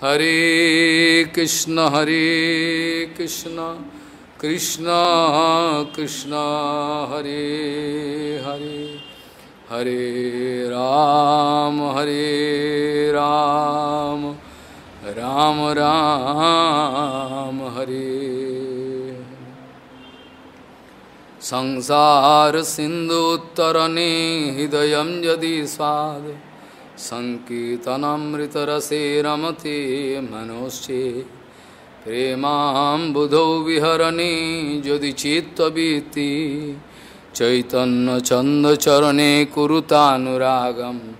Hare Krishna, Krishna Krishna Hare Hare, Hare Ram, Hare Ram, Ram Ram Hare. Sansara Sindhu Tarane Hidayam Jadi Swad Sankirtanamrita rase ramate manosche Premam budho viharane jodi chitta biti Chaitanya chanda charane kuruta anuragam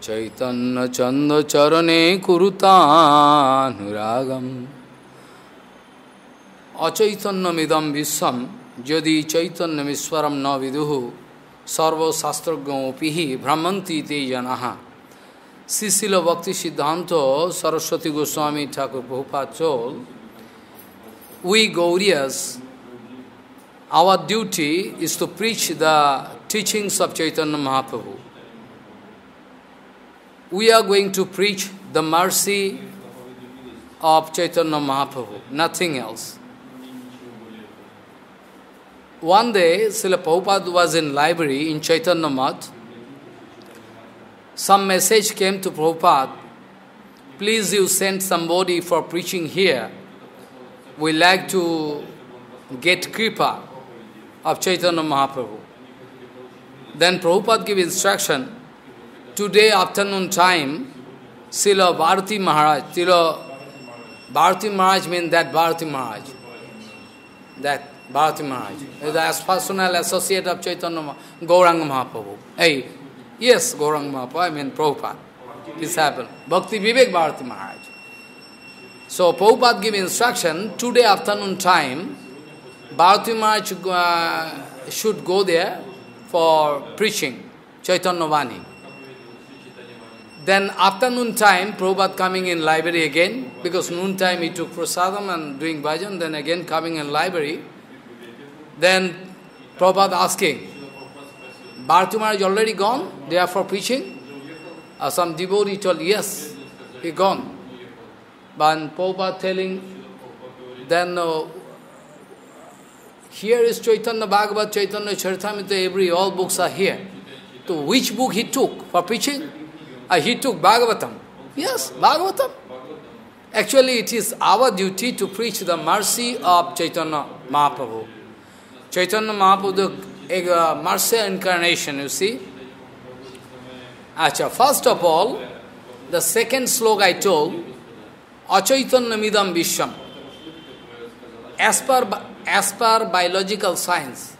Chaitanya chanda charane kuruta anuragam Achaitanya midam visham jodi chaitanya miswaram na viduhu Sarva sastragam opihi brahmanti te janaha Srila Bhaktisiddhanta Saraswati Goswami Thakur Prabhupada told, we Gauriyas, our duty is to preach the teachings of Chaitanya Mahaprabhu. We are going to preach the mercy of Chaitanya Mahaprabhu, nothing else. One day, Srila Prabhupada was in library in Chaitanya Math. Some message came to Prabhupada, please you send somebody for preaching here. We like to get kripa of Chaitanya Mahaprabhu. Then Prabhupada gave instruction, today afternoon time, Srila Bharti Maharaj, Srila Bharti Maharaj means that Bharti Maharaj, the personal associate of Chaitanya Gauranga Mahaprabhu. Hey, yes, Gauranga Mahaprabhu, I mean Prabhupada, disciple, Bhakti Vivek Bharati Maharaj. So Prabhupada gave instruction, today afternoon time, Bharati Maharaj should go there for preaching, Chaitanya Vani. Then afternoon time, Prabhupada coming in library again, because noon time he took prasadam and doing bhajan, then again coming in library. Then Prabhupada asking, Bharti Maharaj already gone, they are for preaching? Some devotee told, yes, he gone. But Prabhupada telling, then here is Chaitanya Bhagavat, Chaitanya Charitamrita, all books are here. So which book he took for preaching? He took Bhagavatam. Yes, Bhagavatam. Actually, it is our duty to preach the mercy of Chaitanya Mahaprabhu. Chaitanya Mahaprabhu, a mercy incarnation, you see. Acha, first of all, the second sloka I told, Achaitanya Midam Vishwam. As per biological science,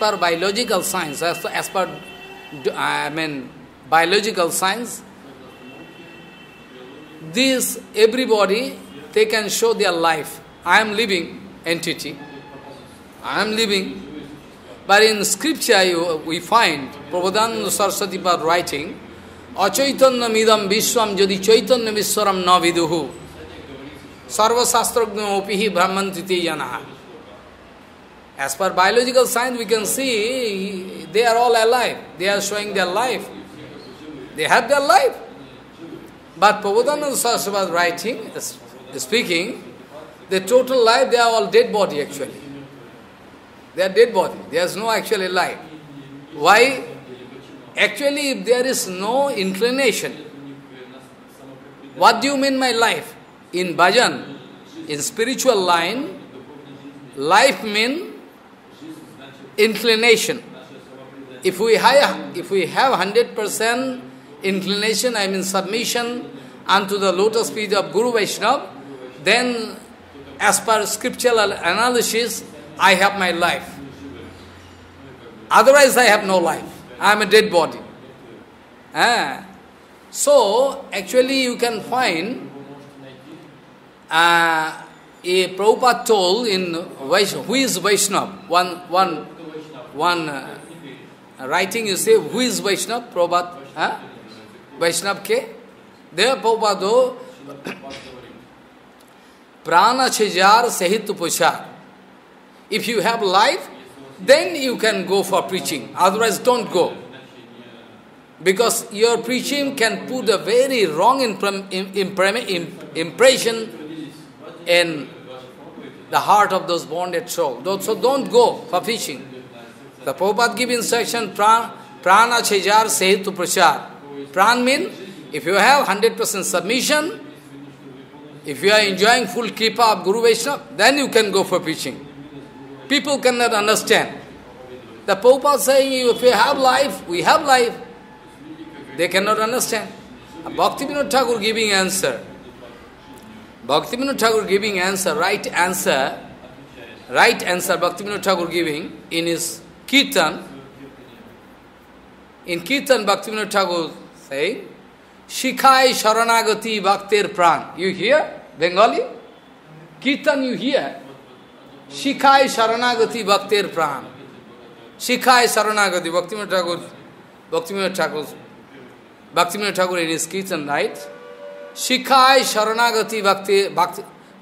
biological science, this everybody, they can show their life. I am living entity. I am living. But in scripture we find, Prabodhananda Saraswati Pad writing, Achaitanya midam vishwam jadi chaitanya vishwaram na viduhu sarva sastragna opihi brahmantiti janaha. As per biological science we can see they are all alive. They are showing their life. They have their life. But Prabodhananda Saraswati Pad writing, speaking, the total life they are all dead body actually. They are dead body. There is no actually life. Why? Actually, if there is no inclination, what do you mean by life? In bhajan, in spiritual line, life means inclination. If we have 100% inclination, I mean submission unto the lotus feet of Guru Vaishnava, then as per scriptural analysis, I have my life. Otherwise, I have no life. I am a dead body. So, actually, you can find a Prabhupada told in Vaishnava. Who is Vaishnava? One writing you say, who is Vaishnava? Prabhupada. Vaishnava ke? There Prabhupada do prana chejar sahitu pushar. If you have life, then you can go for preaching. Otherwise, don't go. because your preaching can put a very wrong impression in the heart of those bonded souls. So don't go for preaching. The Prabhupada gives instruction, prana chejar sehitu prachar. Pran means, if you have 100% submission, if you are enjoying full kripa of Guru Vaishnava, then you can go for preaching. People cannot understand. The Prabhupada saying, if you have life, we have life. They cannot understand. Bhaktivinoda Thakur giving answer. Bhaktivinoda Thakur giving answer, right answer. Right answer Bhaktivinoda Thakur giving in his Kirtan. In Kirtan, Bhaktivinoda Thakur saying, Shikhai Sharanagati Bhaktir Pran. You hear? Bengali? Kirtan you hear? Shikhai Sharanagati Bhaktir Pran. Shikhai Saranagati, Bhaktivinoda Thakur in his Kirtan, right? Shikhai Saranagati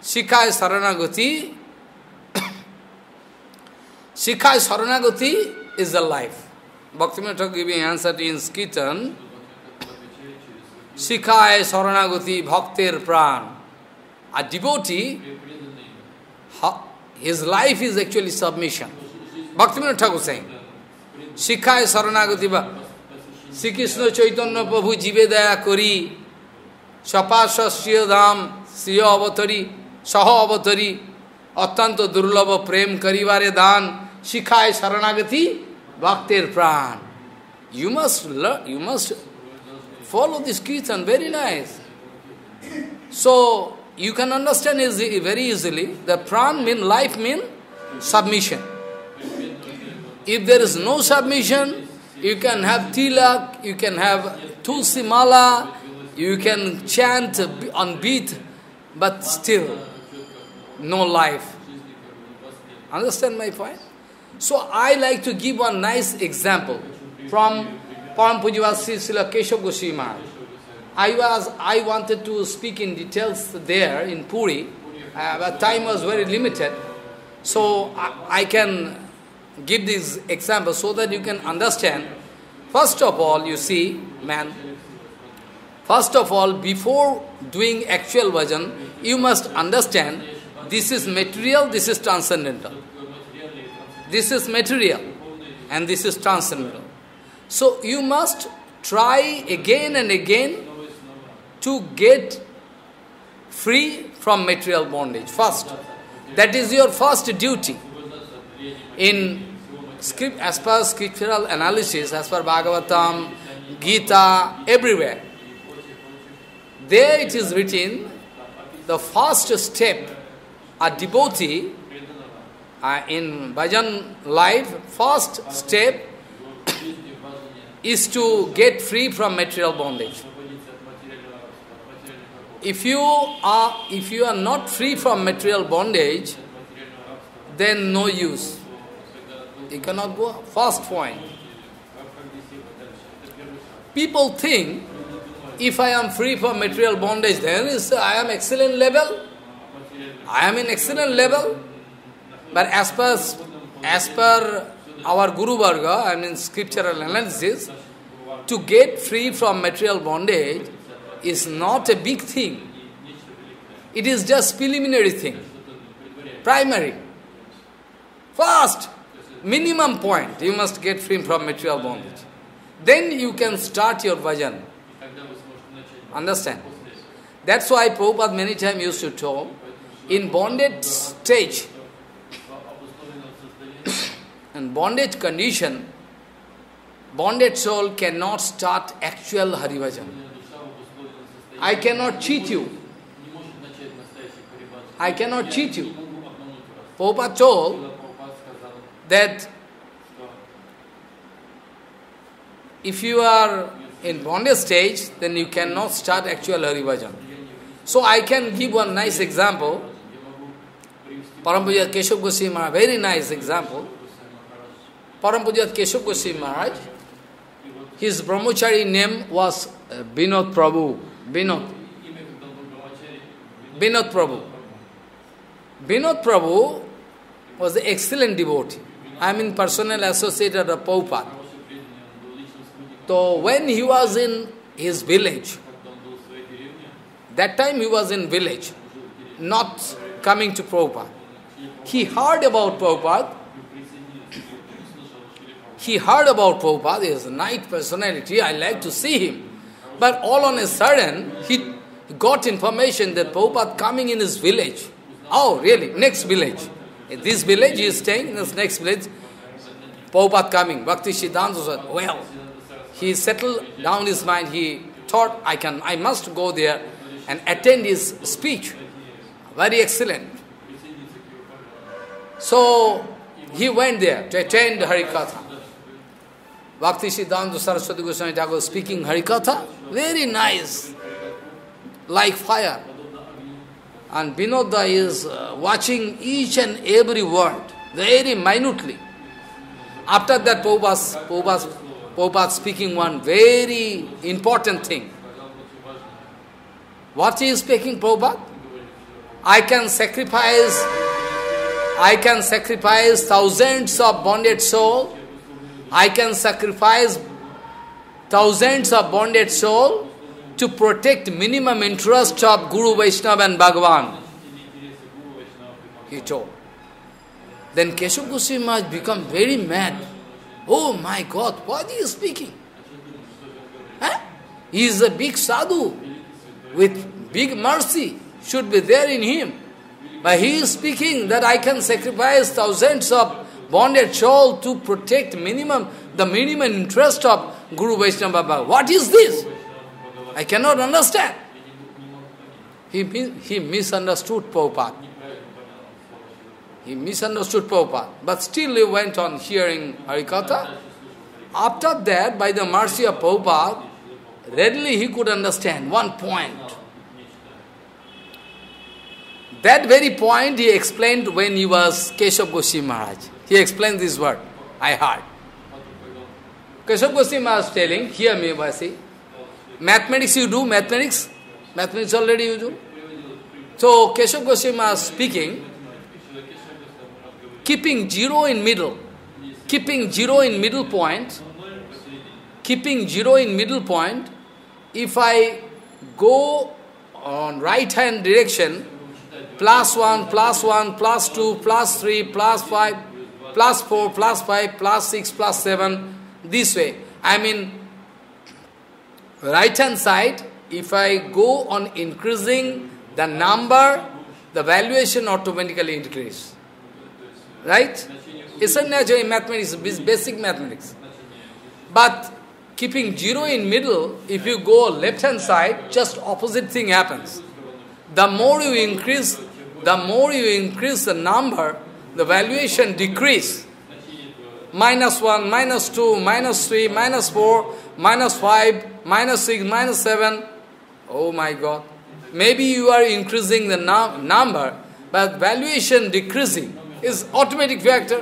Shikhai Saranagati is the life. Bhaktivinoda Thakur giving answer in his Kirtan. Shikhai Saranagati Bhaktir Pran. A devotee, his life is actually submission. Bhaktivinoda Thakur saying, Shikhai Saranagati Bhaktir. Sri Krishna Chaitanya Prabhu Jive Daya Kori, Shapasha Shriya Dham, Shriya Avatari, Saha Avatari, Atanta Durlava Prem Karivare Dan, Shikhai Saranagati Bhaktir Pran. You must learn, you must follow this Kirtan, very nice. So, you can understand very easily that Pran means life, means submission. If there is no submission, you can have tilak, you can have tulsi mala, you can chant on beat, but still no life. Understand my point? So I like to give one nice example from Param Pujivasri Srila Keshav Goswami Maharaj. I wanted to speak in details there in Puri, but time was very limited, so I can give this example so that you can understand. First of all, you see, before doing actual bhajan, you must understand this is material, this is transcendental. This is material and this is transcendental. So you must try again and again to get free from material bondage. First, that is your first duty. In script, as per scriptural analysis, as per Bhagavatam, Gita, everywhere, there it is written, the first step, a devotee in bhajan life, first step is to get free from material bondage. If you are not free from material bondage, then no use. You cannot go up. First point. People think, if I am free from material bondage, then I am excellent level. I am in excellent level. But as per our Guru Varga, I mean scriptural analysis, to get free from material bondage is not a big thing. It is just preliminary thing. Primary. First, minimum point, you must get free from material bondage. Then you can start your bhajan. Understand? That's why Prabhupada many times used to talk, in bondage stage, in bondage condition, bondage soul cannot start actual Hari bhajan. I cannot cheat you. Prabhupada told that if you are in bondage stage, then you cannot start actual Hari bhajan. So I can give one nice example. Parampuja Keshav Goswami Maharaj, very nice example. Parampuja Keshav Goswami Maharaj, his brahmachari name was Vinod Prabhu. Vinod Prabhu was an excellent devotee. I am in personal associate of Prabhupada. So when he was in his village, that time he was in village, not coming to Prabhupada. He heard about Prabhupada. He heard about Prabhupada, he is a nice personality, I like to see him. But all on a sudden, he got information that Prabhupada coming in his village. Oh, really? Next village. In this village he is staying, in this next village, Prabhupada coming. Bhaktisiddhanta said, well, he settled down his mind, he thought, I must go there and attend his speech. Very excellent. So, he went there to attend Hari-katha. Bhaktisiddhanta Saraswati Goswami Thakur speaking Hari-katha, very nice, like fire. And Binoda is watching each and every word, very minutely. After that, Prabhupada speaking one very important thing. What he is speaking, Prabhupada? I can sacrifice thousands of bonded souls. I can sacrifice thousands of bonded souls to protect minimum interest of Guru, Vaishnava and Bhagavan. He told. Then Keshav Goswami Maharaj become very mad. Oh my God, what he is speaking? Huh? He is a big sadhu with big mercy, should be there in him. But he is speaking that I can sacrifice thousands of bonded soul to protect the minimum interest of Guru Vaishnava Bhagavan. What is this? I cannot understand. He misunderstood Prabhupada. He misunderstood Prabhupada. But still he went on hearing Harikatha. After that, by the mercy of Prabhupada, readily he could understand one point. That very point he explained when he was Keshav Goswami Maharaj. He explained this word, I heard. Keshav Goswami Maharaj was telling, hear me, Vasi. Mathematics you do, mathematics? Mathematics already you do? So Keshav Goswami Maharaj speaking, keeping zero in middle point, if I go on right hand direction, +1, +2, +3, +5, +4, +5, +6, +7, this way. I mean, right hand side, if I go on increasing the number, the valuation automatically increases. Right? It's a natural mathematics, basic mathematics. But keeping zero in middle, if you go left hand side, just opposite thing happens. The more you increase the number, the valuation decrease. -1, -2, -3, -4, -5, -6, -7. Oh my God. Maybe you are increasing the number, but valuation decreasing is automatic factor.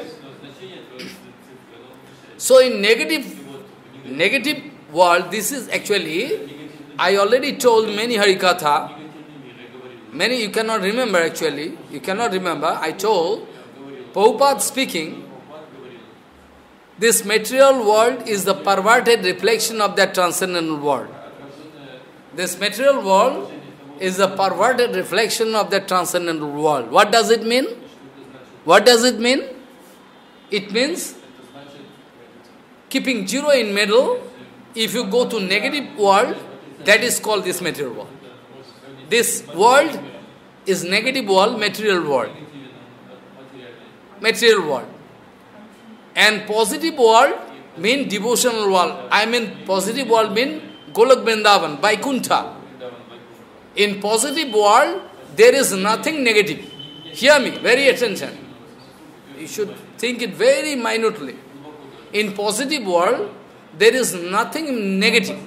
So in negative world, this is actually, I already told many Harikatha. Many you cannot remember actually. You cannot remember. I told Prabhupada speaking, this material world is the perverted reflection of that transcendental world. This material world is the perverted reflection of that transcendental world. What does it mean? What does it mean? It means keeping zero in middle, if you go to negative world, that is called this material world. This world is negative world, material world. Material world. And positive world mean devotional world. I mean positive world mean Golok Vrindavan, Vaikuntha. In positive world, there is nothing negative. Hear me, very attention. You should think it very minutely. In positive world, there is nothing negative.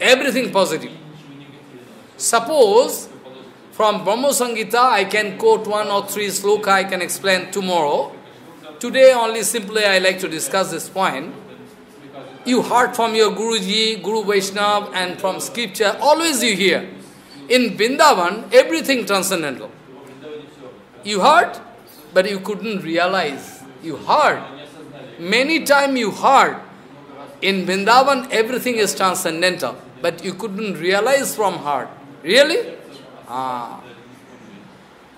Everything positive. Suppose, from Brahma Sangita, I can quote 1 or 3 sloka, I can explain tomorrow. Today only simply I like to discuss this point. You heard from your Guruji, Guru Vaishnava and from scripture, always you hear. In Vrindavan, everything transcendental. You heard, but you couldn't realize. You heard. Many times you heard, In Vrindavan, everything is transcendental, but you couldn't realize from heart. Really? Ah.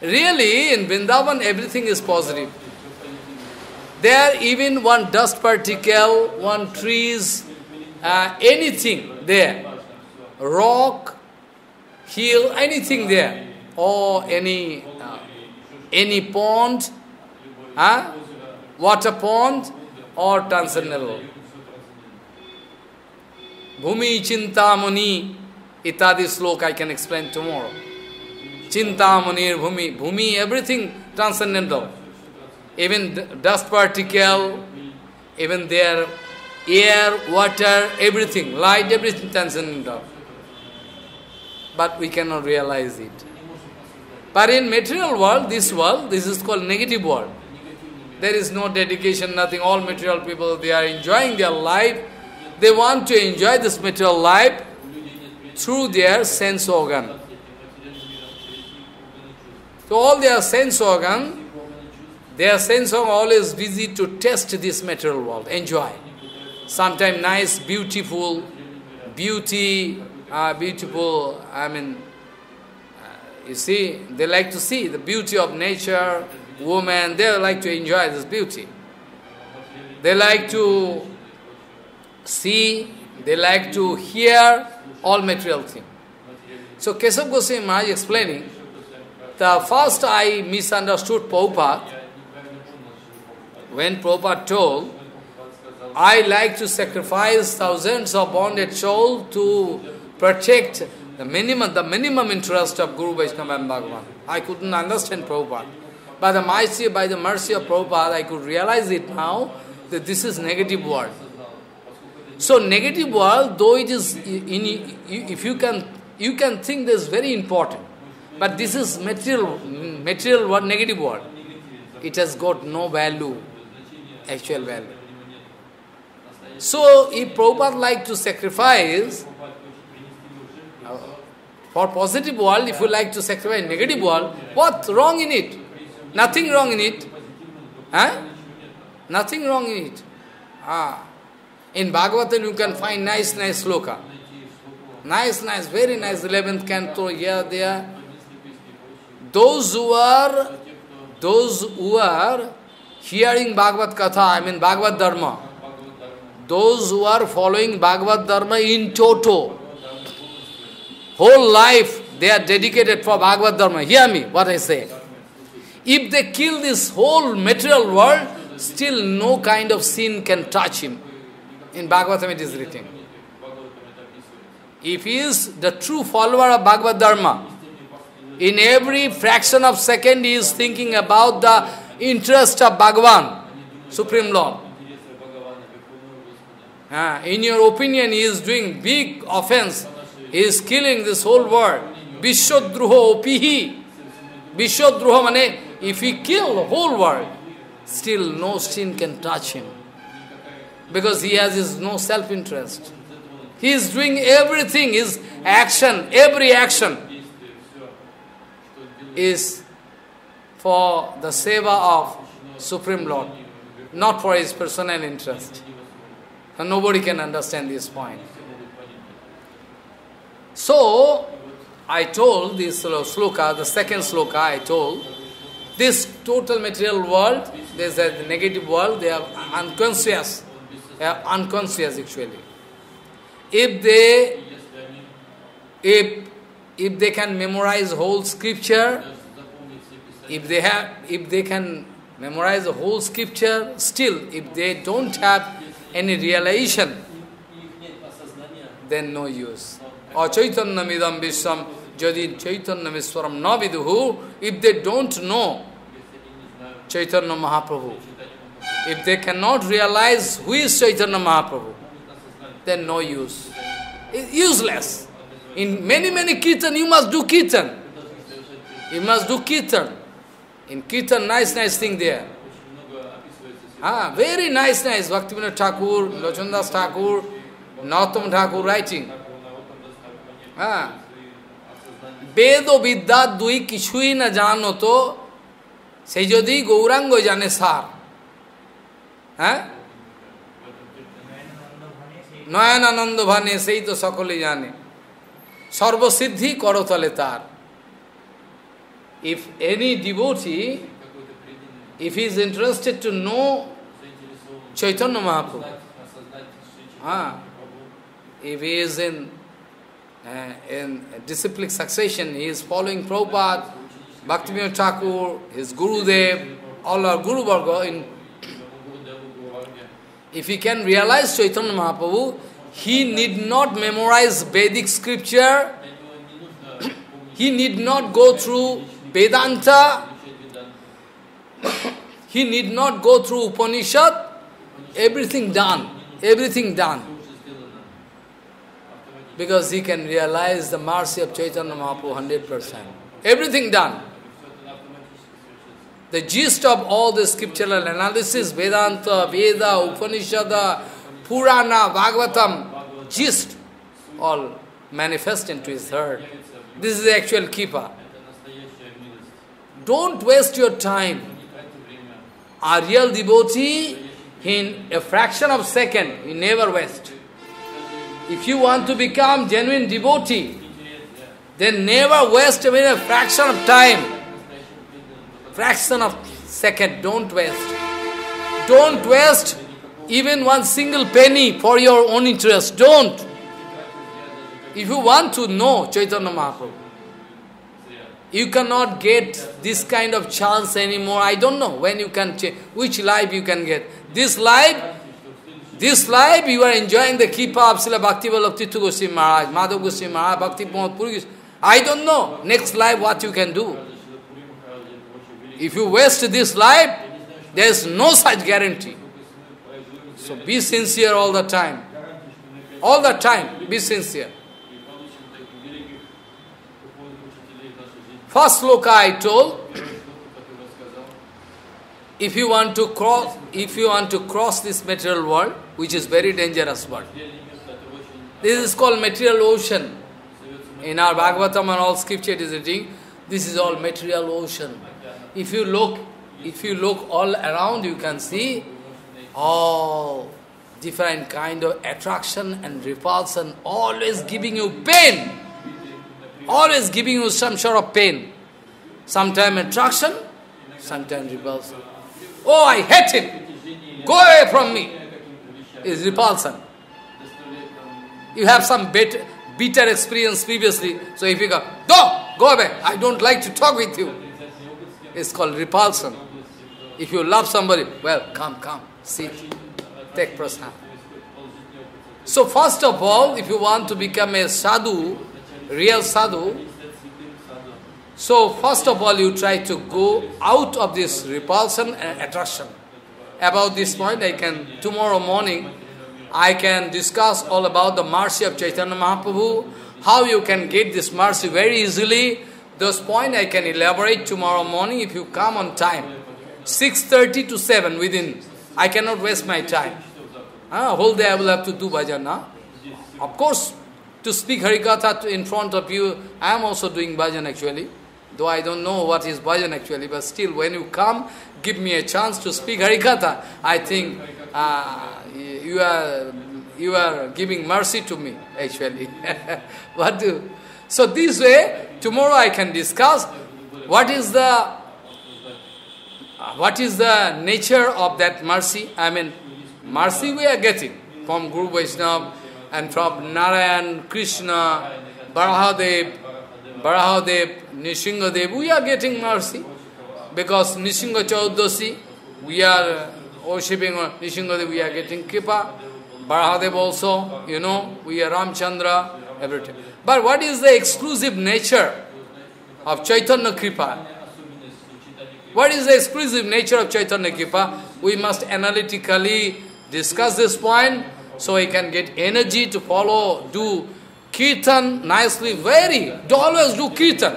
Really, in Vrindavan, everything is positive. There, even one dust particle, one trees, anything there, rock, hill, anything there, or any pond, water pond, or transcendental. Bhumi Chintamani itadi sloka I can explain tomorrow. Chintamani, Bhumi, Bhumi, everything transcendental. Even the dust particle, even their air, water, everything, light, everything transcendental. But we cannot realize it. But in material world, this is called negative world. There is no dedication, nothing. All material people, they are enjoying their life. They want to enjoy this material life through their sense organ. So all their sense organ always busy to test this material world, enjoy. Sometimes nice, beautiful, beautiful, I mean, you see, they like to see the beauty of nature, woman, they like to enjoy this beauty. They like to see, they like to hear all material things. So Keshav Goswami Maharaj explaining, the first I misunderstood Prabhupada, when Prabhupada told, I like to sacrifice thousands of bonded souls to protect the minimum interest of Guru, Vaishnava and Bhagavan. I couldn't understand Prabhupada. By the mercy of Prabhupada, I could realize it now, that this is negative world. So negative world, though it is, if you can think this is very important, but this is material world, negative world. It has got no value, actual value. So if Prabhupada like to sacrifice for positive world, if you like to sacrifice negative world, what's wrong in it? Nothing wrong in it. Huh? Nothing wrong in it. Ah. In Bhagavatam, you can find nice sloka. Nice, very nice, 11th canto, here, there. Those who are hearing Bhagavat Katha, I mean Bhagavat Dharma, those who are following Bhagavat Dharma in toto, whole life, they are dedicated for Bhagavat Dharma. Hear me, what I say. If they kill this whole material world, still no kind of sin can touch him. In Bhagavatam it is written. If he is the true follower of Bhagavad Dharma, in every fraction of second he is thinking about the interest of Bhagavan, Supreme Lord. In your opinion, he is doing big offense. He is killing this whole world. Vishodruho opihi. Vishodruho mane, if he kill the whole world, still no sin can touch him. Because he has no self-interest. He is doing everything, his action, every action is for the seva of Supreme Lord, not for his personal interest. And nobody can understand this point. So, I told this sloka, the second sloka I told, this total material world, there is a negative world, they are unconscious. Unconscious actually. If they can memorize whole scripture, if they can memorize the whole scripture, still if they don't have any realization, then no use. Or Chaitanya Midam Vishwam Jadi Chaitanya Viswaram Naviduhu, if they don't know Chaitanya Mahaprabhu. If they cannot realize who is Chaitanya Mahaprabhu, then no use. It's useless. In many kirtan, you must do kirtan. You must do kirtan. In kirtan, nice thing there. Very nice. Bhaktivinoda Thakur, Lachan Das Thakur, Narottam Thakur writing. Bedo vidya dui kishui na jano to, sejodi gauranga jane sar. নয়ন আনন্দ ভানে সেই তো সকলে জানে সর্বসিদ্ধি করতলে তার। If any devotee, if he is interested to know Chaitanya Mahaprabhu, if he is in disciplic succession, he is following Prabhupada, Bhaktivinoda Thakur, his Gurudev, all our Guru Varga. In if he can realize Chaitanya Mahaprabhu, he need not memorize Vedic scripture, he need not go through Vedanta, he need not go through Upanishad, everything done, because he can realize the mercy of Chaitanya Mahaprabhu 100%, everything done. The gist of all the scriptural analysis, Vedanta, Veda, Upanishad, Purana, Bhagavatam, gist, all manifest into his heart. This is the actual keeper. Don't waste your time. A real devotee, in a fraction of a second, he never wastes. If you want to become genuine devotee, then never waste even a fraction of time. Fraction of second, don't waste. Don't waste even one single penny for your own interest. Don't. If you want to know Chaitanya Mahaprabhu, you cannot get this kind of chance anymore. I don't know when you can change, which life you can get. This life you are enjoying the keeper of Srila Bhakti Vallabha Tirtha Goswami Maharaj, Madhav Goswami Maharaj, Bhakti Pramod Puri Goswami. I don't know next life what you can do. If you waste this life, there is no such guarantee. So be sincere all the time. All the time, be sincere. First sloka I told, if you want to cross this material world, which is very dangerous world. This is called material ocean. In our Bhagavatam and all scripture it is written, this is all material ocean. If you look all around, you can see all different kind of attraction and repulsion, always giving you pain, always giving you some sort of pain. Sometimes attraction, sometimes repulsion. Oh, I hate him! Go away from me! Is repulsion. You have some bitter experience previously, so if you go away, I don't like to talk with you. It's called repulsion. If you love somebody, well, come, sit, take prasna. So first of all, if you want to become a sadhu, real sadhu, so first of all you try to go out of this repulsion and attraction. About this point, tomorrow morning, I can discuss all about the mercy of Chaitanya Mahaprabhu, how you can get this mercy very easily. Those point I can elaborate tomorrow morning if you come on time. 6:30 to 7 within. I cannot waste my time. Whole day I will have to do bhajan. Of course, to speak Hari-katha in front of you, I am also doing bhajan actually. Though I don't know what is bhajan actually, but still when you come, give me a chance to speak Hari-katha. I think you are giving mercy to me actually. So this way, tomorrow I can discuss what is the nature of that mercy. I mean, mercy we are getting from Guru Vaishnava and from Narayan, Krishna, Barahadev, Nishingadev. We are getting mercy because Nishinga Chaudosi, we are worshipping Nishingadev, we are getting kripa. Barahadev also, we are Ramchandra. Everything. But what is the exclusive nature of Chaitanya Kripa? What is the exclusive nature of Chaitanya Kripa? We must analytically discuss this point so we can get energy to follow, do kirtan nicely, always do kirtan.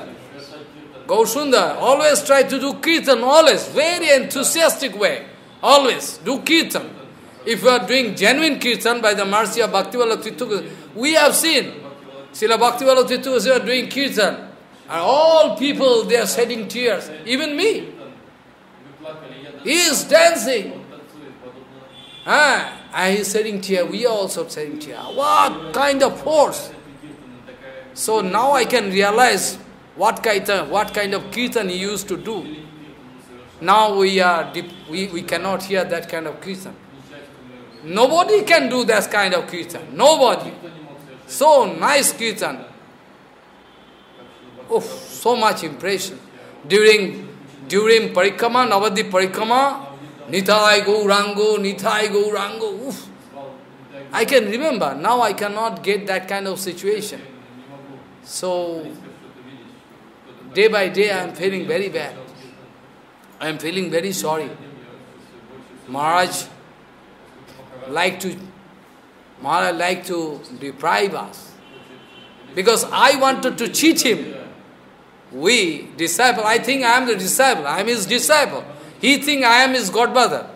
Gaurasundar, always try to do kirtan, always, very enthusiastic way, always do kirtan. If you are doing genuine kirtan by the mercy of Bhaktivinoda Thakur, we have seen Srila Bhaktivinoda Thakur are doing kirtan, and all people, they are shedding tears. Even me. He is dancing. And he's shedding tear, we are also shedding tear. What kind of force? So now I can realize what kind of kirtan he used to do. Now we cannot hear that kind of kirtan. Nobody can do that kind of kirtan. Nobody. So nice kirtan. Oh, so much impression. During Parikrama, Navadwip Parikrama, Nithai Gaurango, Nithai Gaurango. Oof. I can remember. Now I cannot get that kind of situation. So, day by day I am feeling very bad. I am feeling very sorry. Maharaj liked to deprive us. Because I wanted to cheat him. We, disciple, I think I am the disciple. I am his disciple. He thinks I am his godmother.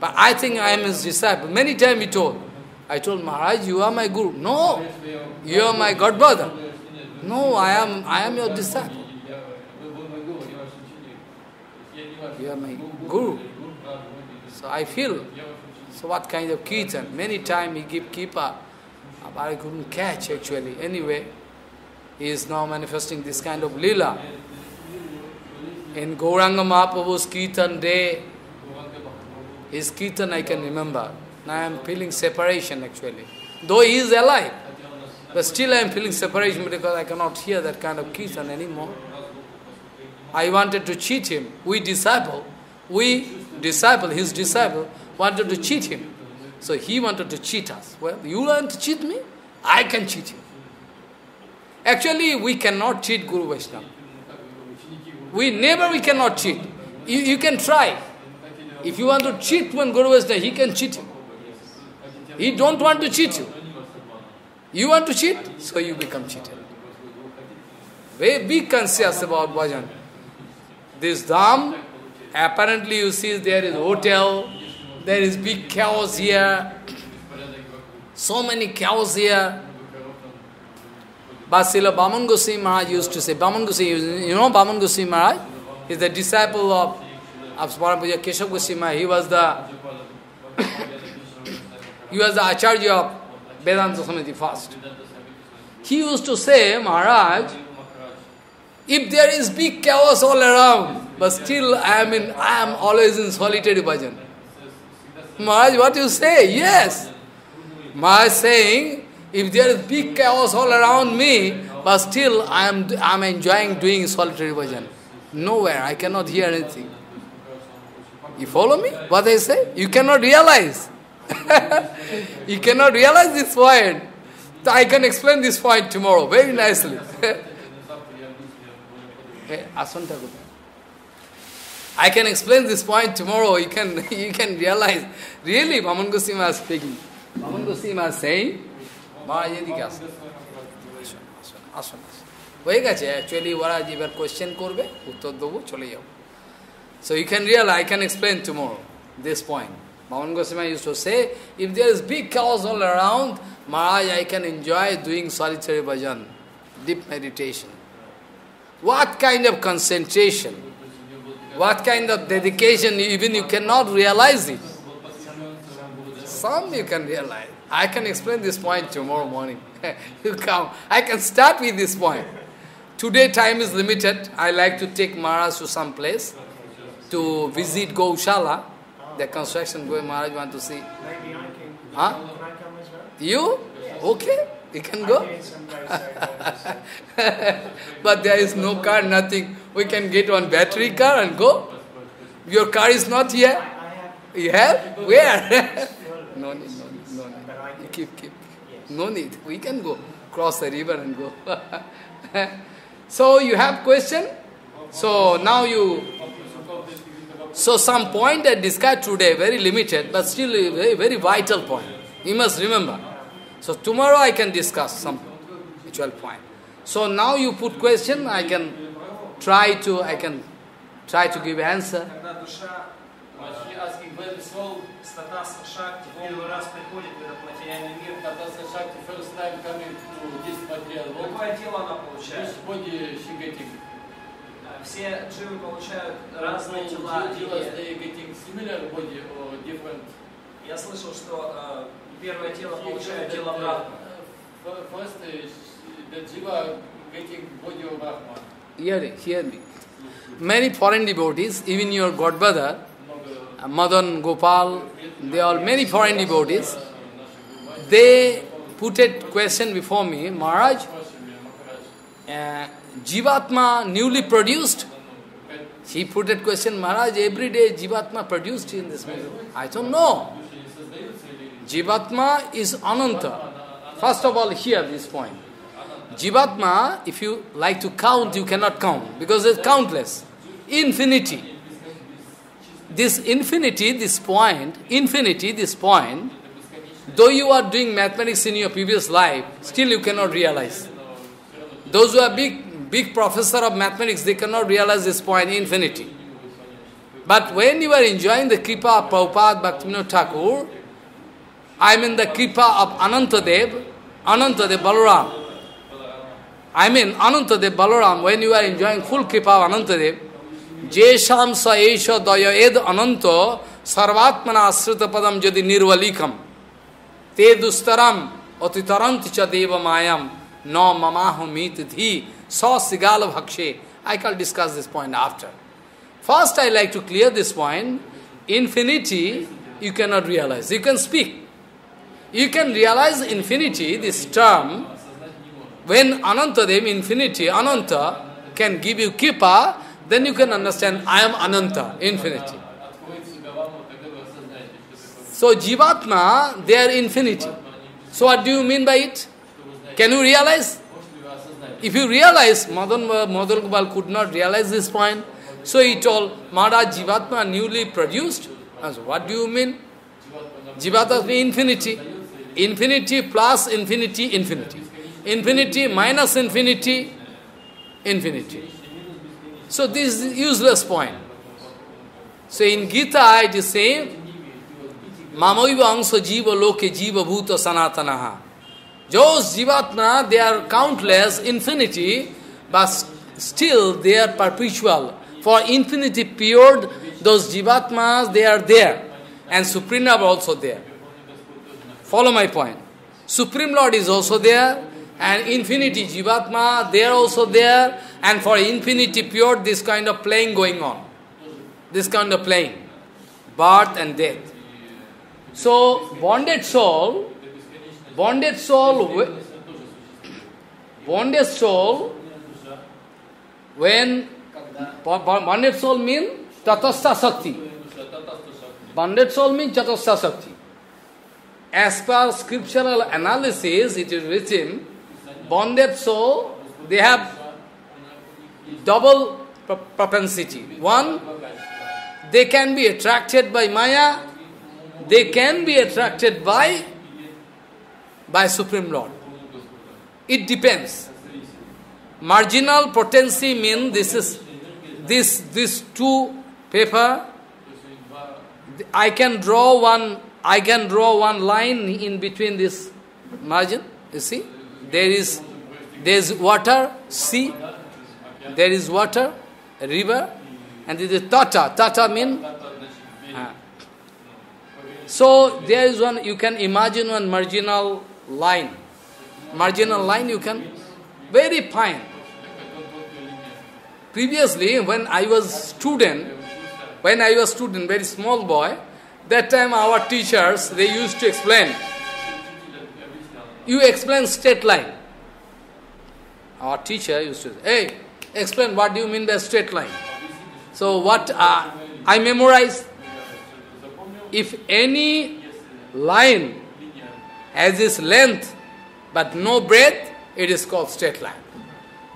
But I think I am his disciple. Many times he told. I told Maharaj, you are my guru. No, you are my godmother. No, I am your disciple. You are my guru. So I feel. So what kind of kirtan? Many times he give kipa. But I couldn't catch actually. Anyway, he is now manifesting this kind of lila. In Gauranga Mahaprabhu's kirtan day, his kirtan I can remember. Now I am feeling separation actually. Though he is alive, but still I am feeling separation because I cannot hear that kind of kirtan anymore. I wanted to cheat him. We disciple, his disciple, wanted to cheat him. So he wanted to cheat us. Well, you want to cheat me? I can cheat you. Actually, we cannot cheat Guru Vaishnava. We cannot cheat. You can try. If you want to cheat one Guru Vaishnava, he can cheat you. He don't want to cheat you. You want to cheat, so you become cheated. Be conscious about bhajan. This dham, apparently you see there is hotel, there is big chaos here, so many chaos here. But Srila Bamana Goswami Maharaj used to say, Bamana Goswami, you know Bamana Goswami Maharaj? He is the disciple of Subhanabuja Keshav Goswami Maharaj. He was the Acharya of Vedanta Samiti first. He used to say, Maharaj, if there is big chaos all around, but still I am always in solitary bhajan. Maharaj, what you say? Yes. Maharaj saying, if there is big chaos all around me, but still I am enjoying doing solitary bhajan. Nowhere, I cannot hear anything. You follow me? What I say? You cannot realize. You cannot realize this point. So I can explain this point tomorrow very nicely. I can explain this point tomorrow. You can realize. Really, Bamana Goswami Maharaj speaking. Bamana Goswami Maharaj saying, actually, question korbe, uttor debo, chole jao. So you can realize, I can explain tomorrow this point. Bamana Goswami Maharaj used to say, if there is big chaos all around, Maharaj, I can enjoy doing solitary bhajan, deep meditation. What kind of concentration, what kind of dedication, even you cannot realize it. Some you can realize. I can explain this point tomorrow morning. You come. I can start with this point. Today time is limited. I like to take Maharaj to some place to visit Gaushala. The construction going, Maharaj want to see. Huh? You? Okay. You can go? But there is no car, nothing. We can get one battery car and go. Your car is not here? You have? Where? No need. Keep. No need. We can go. Cross the river and go. So you have question? So now you... So some point I discussed today, very limited, but still a very, very vital point. You must remember. So tomorrow I can discuss some actual point. So now you put question, I can try to give answer. Я слышал, что первое тело получает тело Брахма. First, the jiva getting body of Brahma. Hear me. Many foreign devotees, even your godbrother, Madan Gopal, they are many foreign devotees. They put a question before me, Maharaj, Jivatma newly produced. He put that question, Maharaj, every day Jivatma produced in this movie. I don't know. Jivatma is Ananta. First of all, hear this point. Jivatma, if you like to count, you cannot count, because it's countless. Infinity. This point, though you are doing mathematics in your previous life, still you cannot realize. Those who are big professor of mathematics, they cannot realize this point, infinity. But when you are enjoying the kripa of Prabhupada Bhaktivinoda Thakur, I mean the kripa of Anantadev Balaram. When you are enjoying full kripa of Anantadev, Jesham sa esha daya ed ananto sarvatmana asrita padam jadi nirvalikam te dustaram atitaranti cha deva mayam na mamaho mitidhi sa sigala bhakshe. I can discuss this point after. First, I like to clear this point. Infinity, you cannot realize. You can speak. You can realize infinity, this term, when Anantadev, infinity, Ananta, can give you kripa, then you can understand, I am Ananta, infinity. So Jivatma, they are infinity. So what do you mean by it? Can you realize? If you realize, Madan Gopal could not realize this point. So he told, Maharaj, Jivatma newly produced. I said, what do you mean? Jivatma means infinity. Infinity plus infinity, infinity. Infinity minus infinity, infinity. So this is useless point. So in Gita it is saying, Mamoiva Angsa Jiva Loke Jiva Bhuta Sanatanaha. Those Jivatma, they are countless, infinity, but still they are perpetual. For infinity period, those Jivatmas, they are there. And Supreme Lord also there. Follow my point. Supreme Lord is also there. And infinity Jivatma, they are also there. And for infinity period, this kind of playing going on. This kind of playing. Birth and death. So, bonded soul, when bonded soul means tatastha sakti. Bonded soul means tatastha sakti. As per scriptural analysis, it is written, bonded soul, they have double propensity. One, they can be attracted by Maya, they can be attracted by Supreme Lord. It depends. Marginal potency means this two paper. I can draw one line in between this margin. You see, there is water, sea. There is water, a river, and there is tata. Tata means. So there is one. You can imagine one marginal line. Marginal line you can very fine. Previously, when I was student, very small boy, that time our teachers, they used to explain. You explain straight line. Our teacher used to say, hey, explain what do you mean by straight line. So what I memorized. If any line has its length but no breadth, it is called straight line.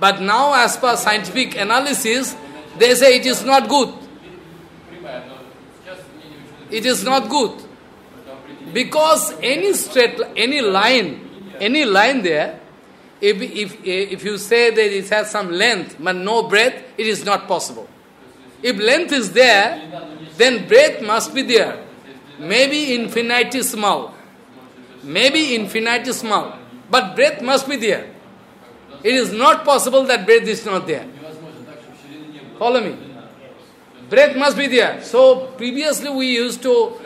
But now as per scientific analysis, they say it is not good. It is not good. Because any line there, if you say that it has some length but no breadth, it is not possible. If length is there, then breadth must be there. Maybe infinitely small. But breath must be there. It is not possible that breath is not there. Follow me. Breath must be there. So previously we used to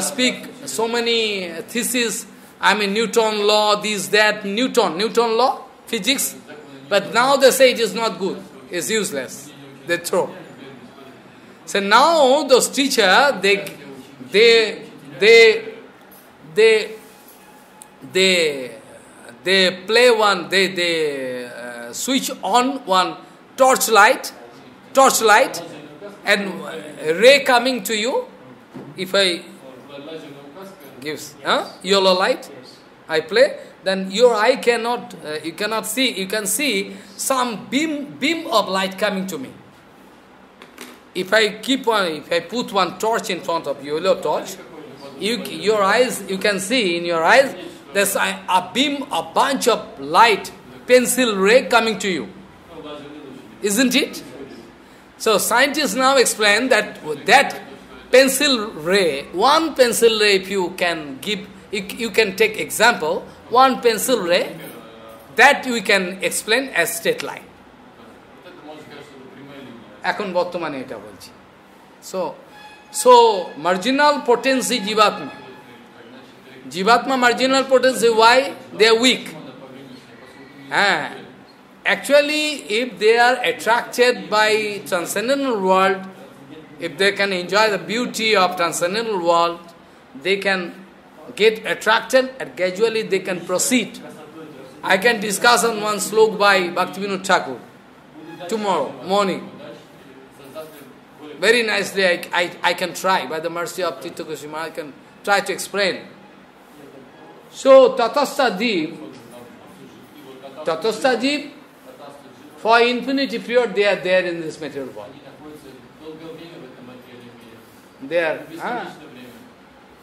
speak so many theses, I mean Newton law, this, that, Newton law, physics. But now they say it is not good, it's useless. They throw. So now those teachers, they play one, they switch on one torchlight, and ray coming to you. If I gives yellow light, I play, then your eye cannot, you cannot see. You can see some beam of light coming to me. If I keep on, if I put one torch in front of you, yellow torch, your eyes, you can see in your eyes, there's a beam, a bunch of light, pencil ray coming to you. Isn't it? So scientists now explain that that pencil ray, one pencil ray, if you can give, you can take example, one pencil ray, that we can explain as straight line. So marginal potency Jivatma. Jivatma marginal potency, why? They are weak. Actually, if they are attracted by transcendental world, if they can enjoy the beauty of transcendental world, they can get attracted and gradually they can proceed. I can discuss on one slok by Bhaktivinoda Thakur tomorrow morning. Very nicely I can try, by the mercy of Tirtha Goswami Maharaj, I can try to explain. So, Tatastha Jeev, for infinity period they are there in this material world. They are,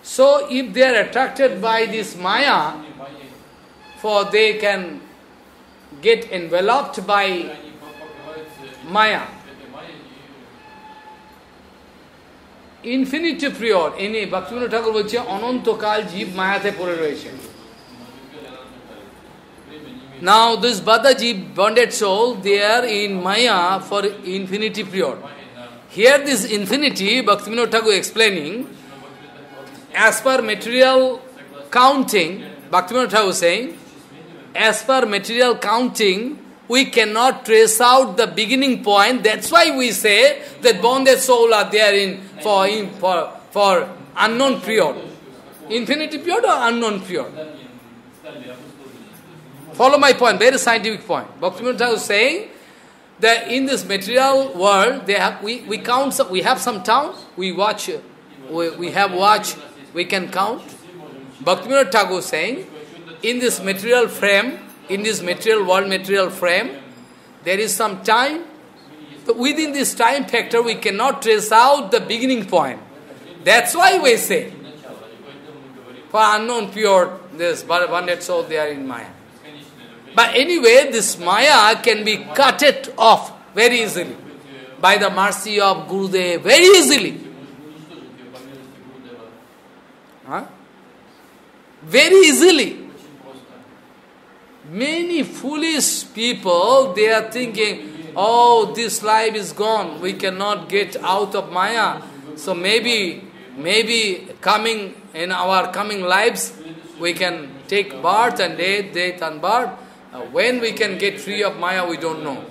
so if they are attracted by this Maya, for they can get enveloped by Maya. Infinity period, any Bhaktivinoda Thakur boche, Anantokal Jeev Mayate pore royeche. Now this Bada Jeev, bonded soul, they are in Maya for infinity period. Here this infinity, Bhaktivinoda Thakur explaining, as per material counting, Bhaktivinoda Thakur saying, as per material counting, we cannot trace out the beginning point. That's why we say that bonded souls are there for unknown period. Infinity period or unknown period? Follow my point, very scientific point. Bhaktivinoda Thakur saying, that in this material world, they have we count. We have some town. We watch. We have watch. We can count. Bhaktivinoda Thakur saying, in this material frame, in this material world, material frame, there is some time. But within this time factor, we cannot trace out the beginning point. That's why we say, for unknown pure, this bonded soul, they are in Maya. But anyway, this Maya can be cut it off very easily. By the mercy of Gurudev, very easily. Very easily. Many foolish people, they are thinking, oh, this life is gone, we cannot get out of Maya. So maybe coming in our coming lives, we can take birth and death and birth. When we can get free of Maya, we don't know.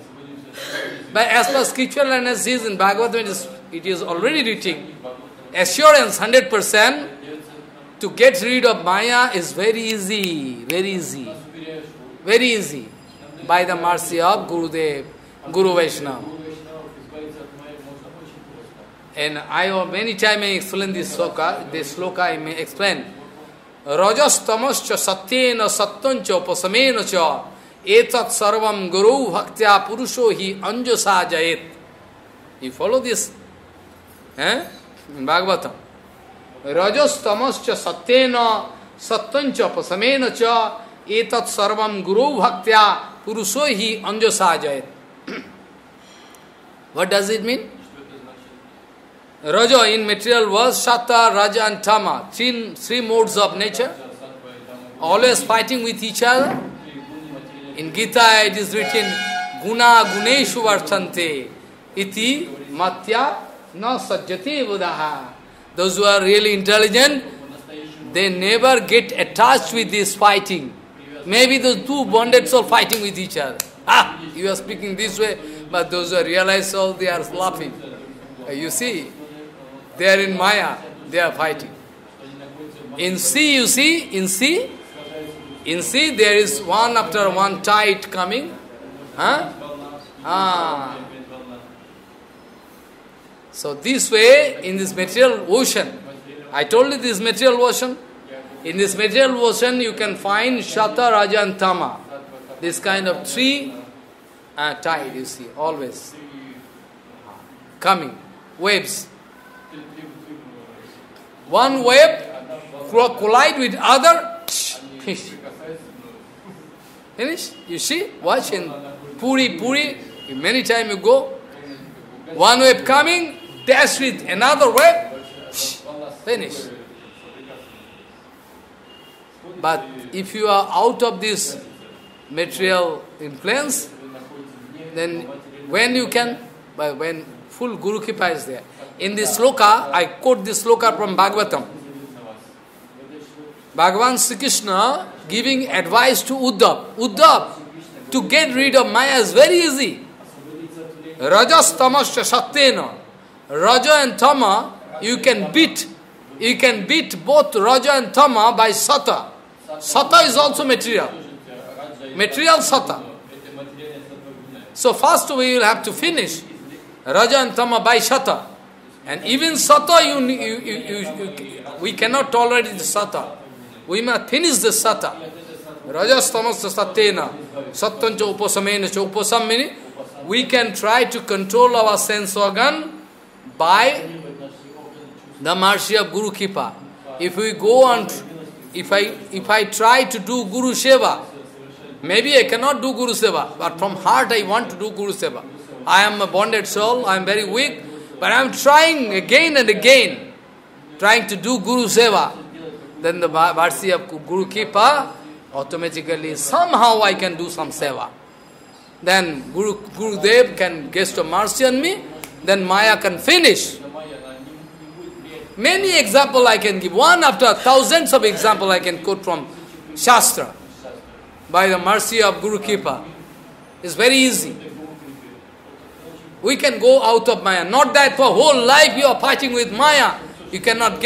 But as per scriptural analysis in Bhagavad, it is already written, assurance 100%, to get rid of Maya is very easy, very easy, very easy, by the mercy of Gurudev, Guru Vaishnava. And many times I explain this sloka I may explain. Rajas tamascha satyena sattancha upasamenacha cha etat sarvam guru bhaktya purusho hi anjasa jayet. You follow this? In Bhagavatam. Rajas tamascha satyena sattancha upasamenacha cha etat sarvam guru bhaktya purusho hi anjasa jayet. What does it mean? Raja in material words, Shatta, Raja and Tama, three modes of nature, always fighting with each other. In Gita it is written, Guna Guneshu Vartante, Iti Matya Na Sajjati Buddha. Those who are really intelligent, they never get attached with this fighting. Maybe those two bonded souls fighting with each other. Ah, you are speaking this way, but those who are realized souls, they are laughing. You see, they are in Maya, they are fighting. In sea, you see, in sea there is one after one tide coming. Huh? Ah. So this way, in this material ocean, I told you this material ocean, in this material ocean you can find Shata, Raja and Tama. This kind of three tide, you see, always coming, waves. One wave collide with other, finish, you see, watch in Puri, many times you go, one wave coming, dash with another wave, finish. But if you are out of this material influence, then when you can, but when full Guru Kripa is there. In this sloka, I quote this sloka from Bhagavatam. Bhagavan Sri Krishna giving advice to Uddhav. Uddhav, to get rid of Maya is very easy. Rajas, Tamas, Shaktena. Raja and Tama, you can beat. You can beat both Raja and Tama by Sata. Sata is also material. Material Sata. So first we will have to finish Raja and Tama by Sata. And even Sata, we cannot tolerate the Sata. We must finish the Sata. Rajas, Tamas, Shaktena. Sattancha, Upasamena, Upasammini. We can try to control our sense organ by the mercy of Guru Kripa. If we go on, if I try to do Guru Seva, maybe I cannot do Guru Seva, but from heart I want to do Guru Seva. I am a bonded soul, I am very weak, but I am trying again and again, trying to do Guru Seva. Then the mercy of Guru Kripa, automatically somehow I can do some Seva. Then Gurudev can guest of mercy on me, then Maya can finish. Many examples I can give, one after thousands of examples I can quote from Shastra. By the mercy of Guru Kripa, it's very easy. We can go out of Maya, not that for whole life you are fighting with Maya, you cannot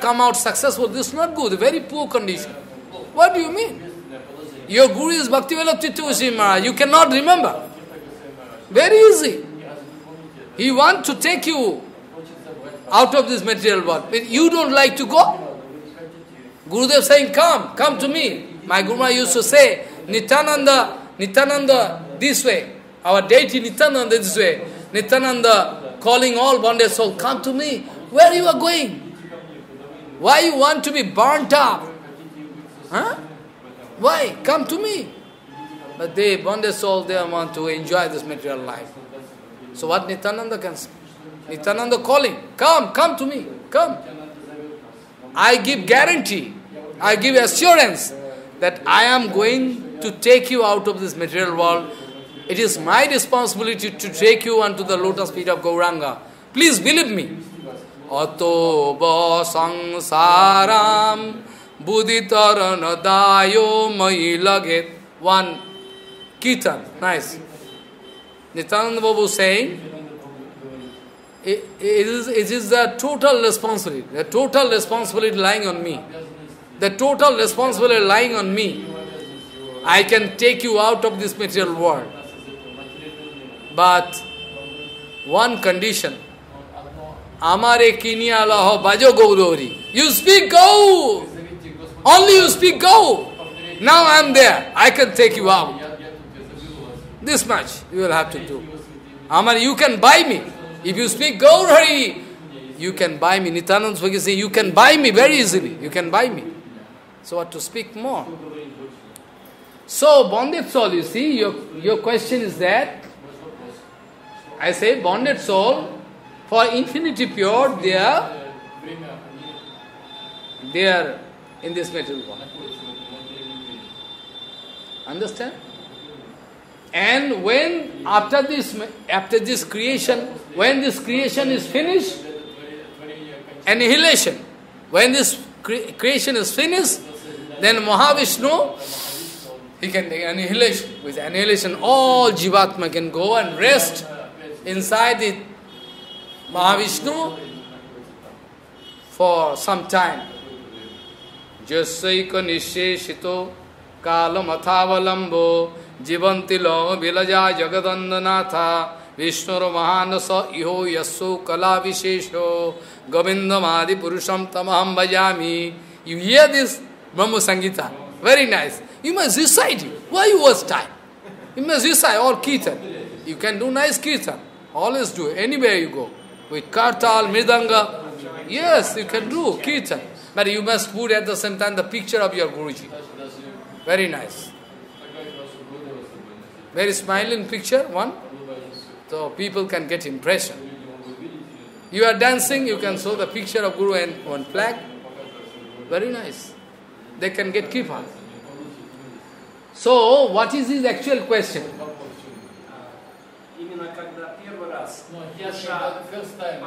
come out successful, this is not good, very poor condition. What do you mean? Your Guru is Bhakti Vallabha Tirtha Goswami Maharaj. You cannot remember. Very easy. He wants to take you out of this material world. You don't like to go? Gurudev saying, come to me. My Guru Maharaj used to say, Nityananda this way. Our deity Nityananda this way. Nityananda calling all bonded souls, come to me. Where you are going? Why you want to be burnt up? Huh? Why? Come to me. But they, bonded souls, they want to enjoy this material life. So what Nityananda can say? Nityananda calling, come to me, come. I give guarantee, I give assurance that I am going to take you out of this material world. It is my responsibility to take you unto the lotus feet of Gauranga. Please believe me. Ato ba samsaram Buddhitarana dayo mahi laget. One kirtan. Nice. Nityananda Babu saying, it is the total responsibility. The total responsibility lying on me. The total responsibility lying on me. I can take you out of this material world. But one condition. Amare kiniya laho bajo gaudori. You speak go. Only you speak, go. Now I am there. I can take you out. This much you will have to do. Amar, you can buy me. If you speak, go, Hari, you can buy me. Nityananda Swami says, you can buy me very easily. You can buy me. So what to speak more? So, bonded soul, you see, your question is that, I say, bonded soul, for infinity pure, they are in this material world. Understand? And when after this creation, when this creation is finished, annihilation. When this creation is finished, then Mahavishnu, he can take annihilation. With annihilation, all Jivatma can go and rest inside the Mahavishnu for some time. Jasyaika nisheshito kalam athavalambho jivantilo vilaja jagadandanatha Vishnur Mahanasa iho yasso kala vishesho govindamadi purusham tamaham bhajami. You hear this Brahma Sangita, very nice. You must recite it. Why you waste time? You must recite all kirtan. You can do nice kirtan. Always do it, anywhere you go. With kartal, mridanga. Yes, you can do kirtan. But you must put at the same time the picture of your Guruji. Very nice. Very smiling picture, one. So people can get impression. You are dancing, you can show the picture of Guru and one flag. Very nice. They can get kripa. So, what is his actual question? No, he has shot the first time.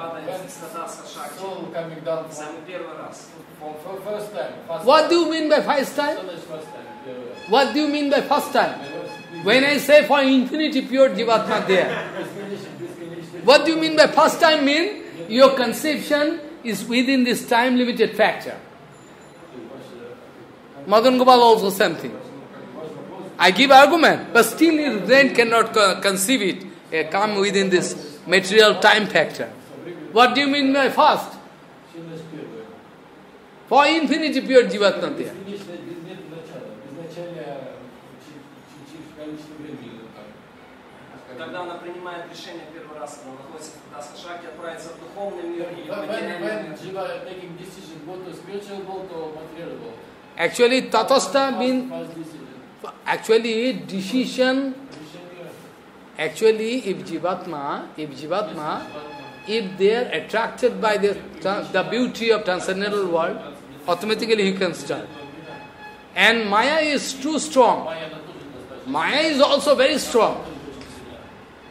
Soul coming down for first time. What do you mean by first time? What do you mean by first time? When I say for infinity pure Jivatma there. What do you mean by first time mean? Your conception is within this time limited factor. Madan Gopal also something. I give argument, but still his brain cannot conceive it. Come within this material time factor. What do you mean by fast? For infinity pure Jivatma there. When Jiva is taking decision both to spiritual world or material world? Actually, Tatastha means... Actually, decision... Actually, if they are attracted by the beauty of transcendental world, automatically he can start. And Maya is too strong. Maya is also very strong.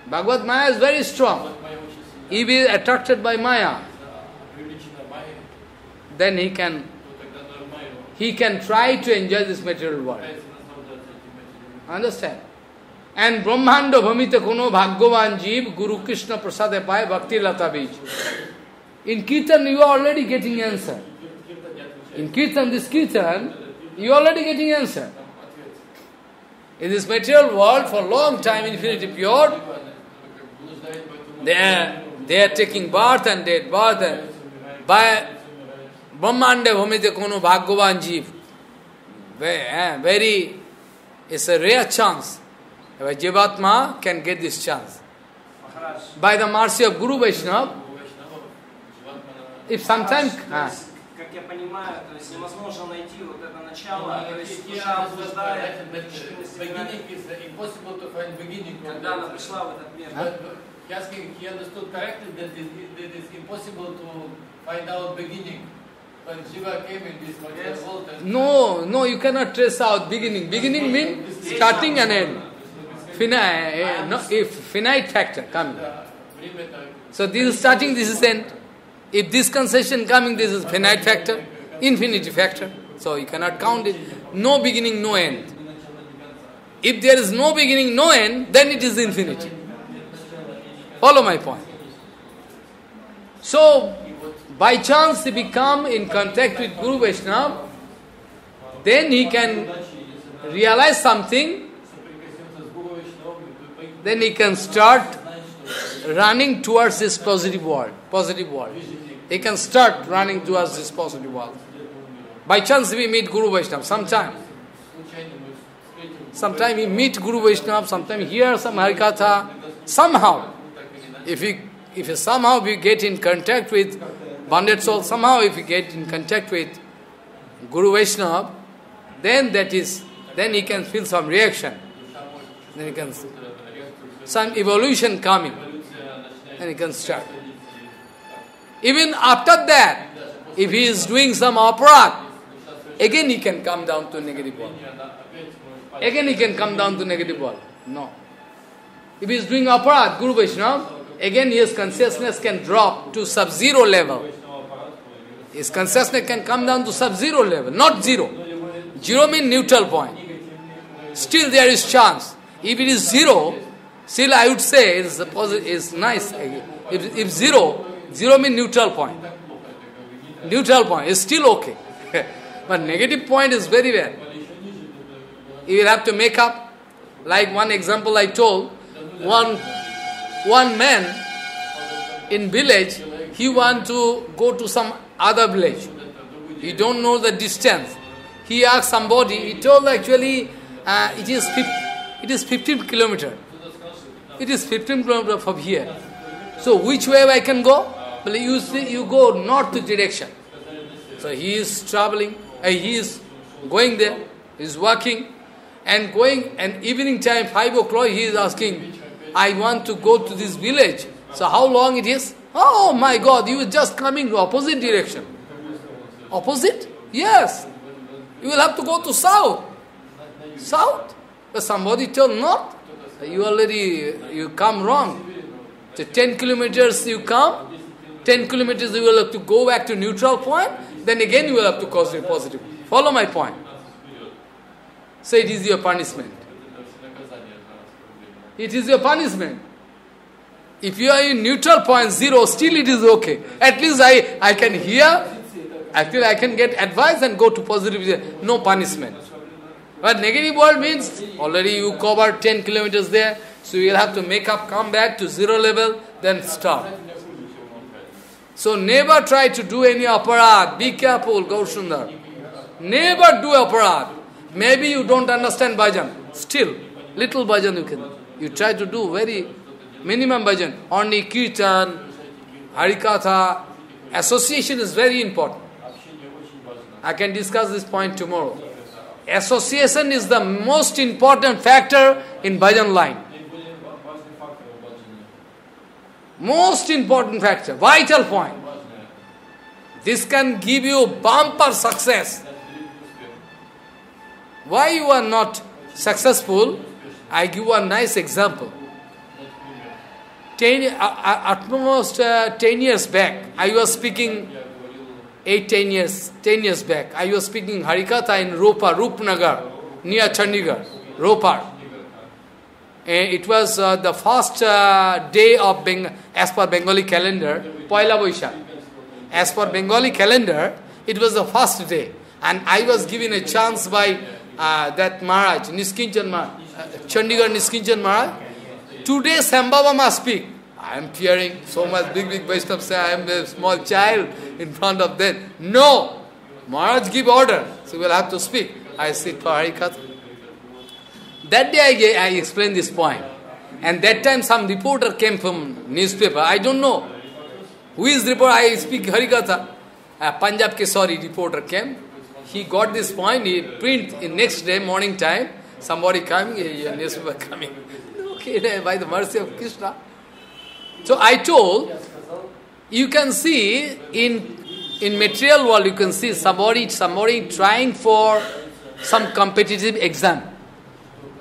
Bhagavad Maya is very strong. If he is attracted by Maya, then he can try to enjoy this material world. Understand? And Brahmanda Bhamita Kuno Bhagavan Jeev Guru Krishna Prasade Pai Bhakti Lata Bij. In Kirtan you are already getting answer. In Kirtan, this Kirtan, you are already getting answer. In this material world, for a long time, infinity pure, they are taking birth and death, birth and by Brahmanda Bhamita Kuno Bhagavan Jeev. Very, it's a rare chance. Jivatma can get this chance. By the mercy of Guru Vaishnava, if sometimes... It's impossible to find beginning. He understood correctly that it is impossible to find out beginning. When Jiva came in this material world... No, you cannot trace out beginning. Beginning means starting and end. Finite factor coming. So this is starting, this is end. If this concession coming, this is finite factor, infinity factor. So you cannot count it. No beginning, no end. If there is no beginning, no end, then it is infinity. Follow my point. So, by chance he become in contact with Guru Vaishnava, then he can realize something. Then he can start running towards this positive world. He can start running towards this positive world. By chance we meet Guru Vaishnava, sometime we meet Guru Vaishnava, sometime hear some Hari-katha. Somehow, if we get in contact with bonded soul, somehow if we get in contact with Guru Vaishnava, then he can feel some reaction. Then he can see some evolution coming, and he can start. Even after that, if he is doing some aparad, again he can come down to negative world. No. If he is doing aparad, Guru Vaishnava, again his consciousness can drop to sub-zero level. His consciousness can come down to sub-zero level, not zero. Zero means neutral point. Still there is chance. If it is zero, still I would say it's nice. If zero, zero means neutral point. Neutral point is still okay. But negative point is very bad. You will have to make up. Like one example I told, one man in village, he want to go to some other village. He don't know the distance. He asked somebody, he told actually, it is 15 kilometers. It is 15 kilometers from here. So which way I can go? Well, you go north direction. So he is traveling, he is going there, he is working, and going, and evening time, 5 o'clock, he is asking, I want to go to this village. So how long it is? Oh my God, you are just coming to opposite direction. Opposite? Yes. You will have to go to south. South? But somebody told north. You come wrong. So 10 kilometers you come, 10 kilometers you will have to go back to neutral point, then again you will have to cause a positive. Follow my point. So it is your punishment. It is your punishment. If you are in neutral point, zero, still it is okay. At least I can hear, actually I can get advice and go to positive, no punishment. But negative world means, already you covered 10 kilometers there, so you will have to make up, come back to zero level, then stop. So never try to do any aparad. Be careful, Gaur Sundar. Never do aparad. Maybe you don't understand bhajan. Still, little bhajan you can. You try to do very minimum bhajan. Only kirtan, hari-katha. Association is very important. I can discuss this point tomorrow. Association is the most important factor in bhajan line. Most important factor, vital point. This can give you bumper success. Why you are not successful? I give a nice example. At most 10 years back, I was speaking, 10 years back, I was speaking Hari-katha in Ropar, Rupnagar, near Chandigarh, Ropar. It was the first day of, as per Bengali calendar, Poila Boishakh. As per Bengali calendar, it was the first day. And I was given a chance by that Maharaj, Niskinchan Maharaj, Chandigarh Niskinchan Maharaj. Today Sambhava must speak. I am fearing so much big Vaishnavas say I am a small child in front of them. No! Maharaj give order, so we will have to speak. I sit for Hari-katha. That day I explained this point. And that time some reporter came from newspaper. I don't know who is reporter. I speak Hari-katha. Punjab Kesari reporter came. He got this point. He print in next day morning time. Somebody coming, a newspaper coming. Okay, by the mercy of Krishna. So I told, you can see in material world, you can see somebody trying for some competitive exam.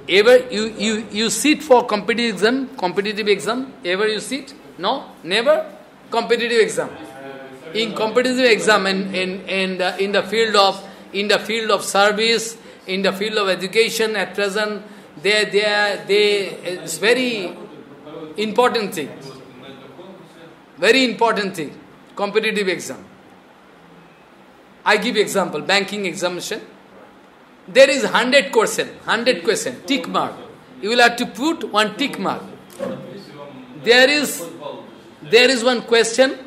Ever you sit for competitive exam? Ever you sit? No, never. Competitive exam. In competitive exam, in the field of service, in the field of education, at present, it's very important thing. Very important thing. Competitive exam. I give example. Banking examination. There is 100 question. 100 question. Tick mark. You will have to put one tick mark. There is one question.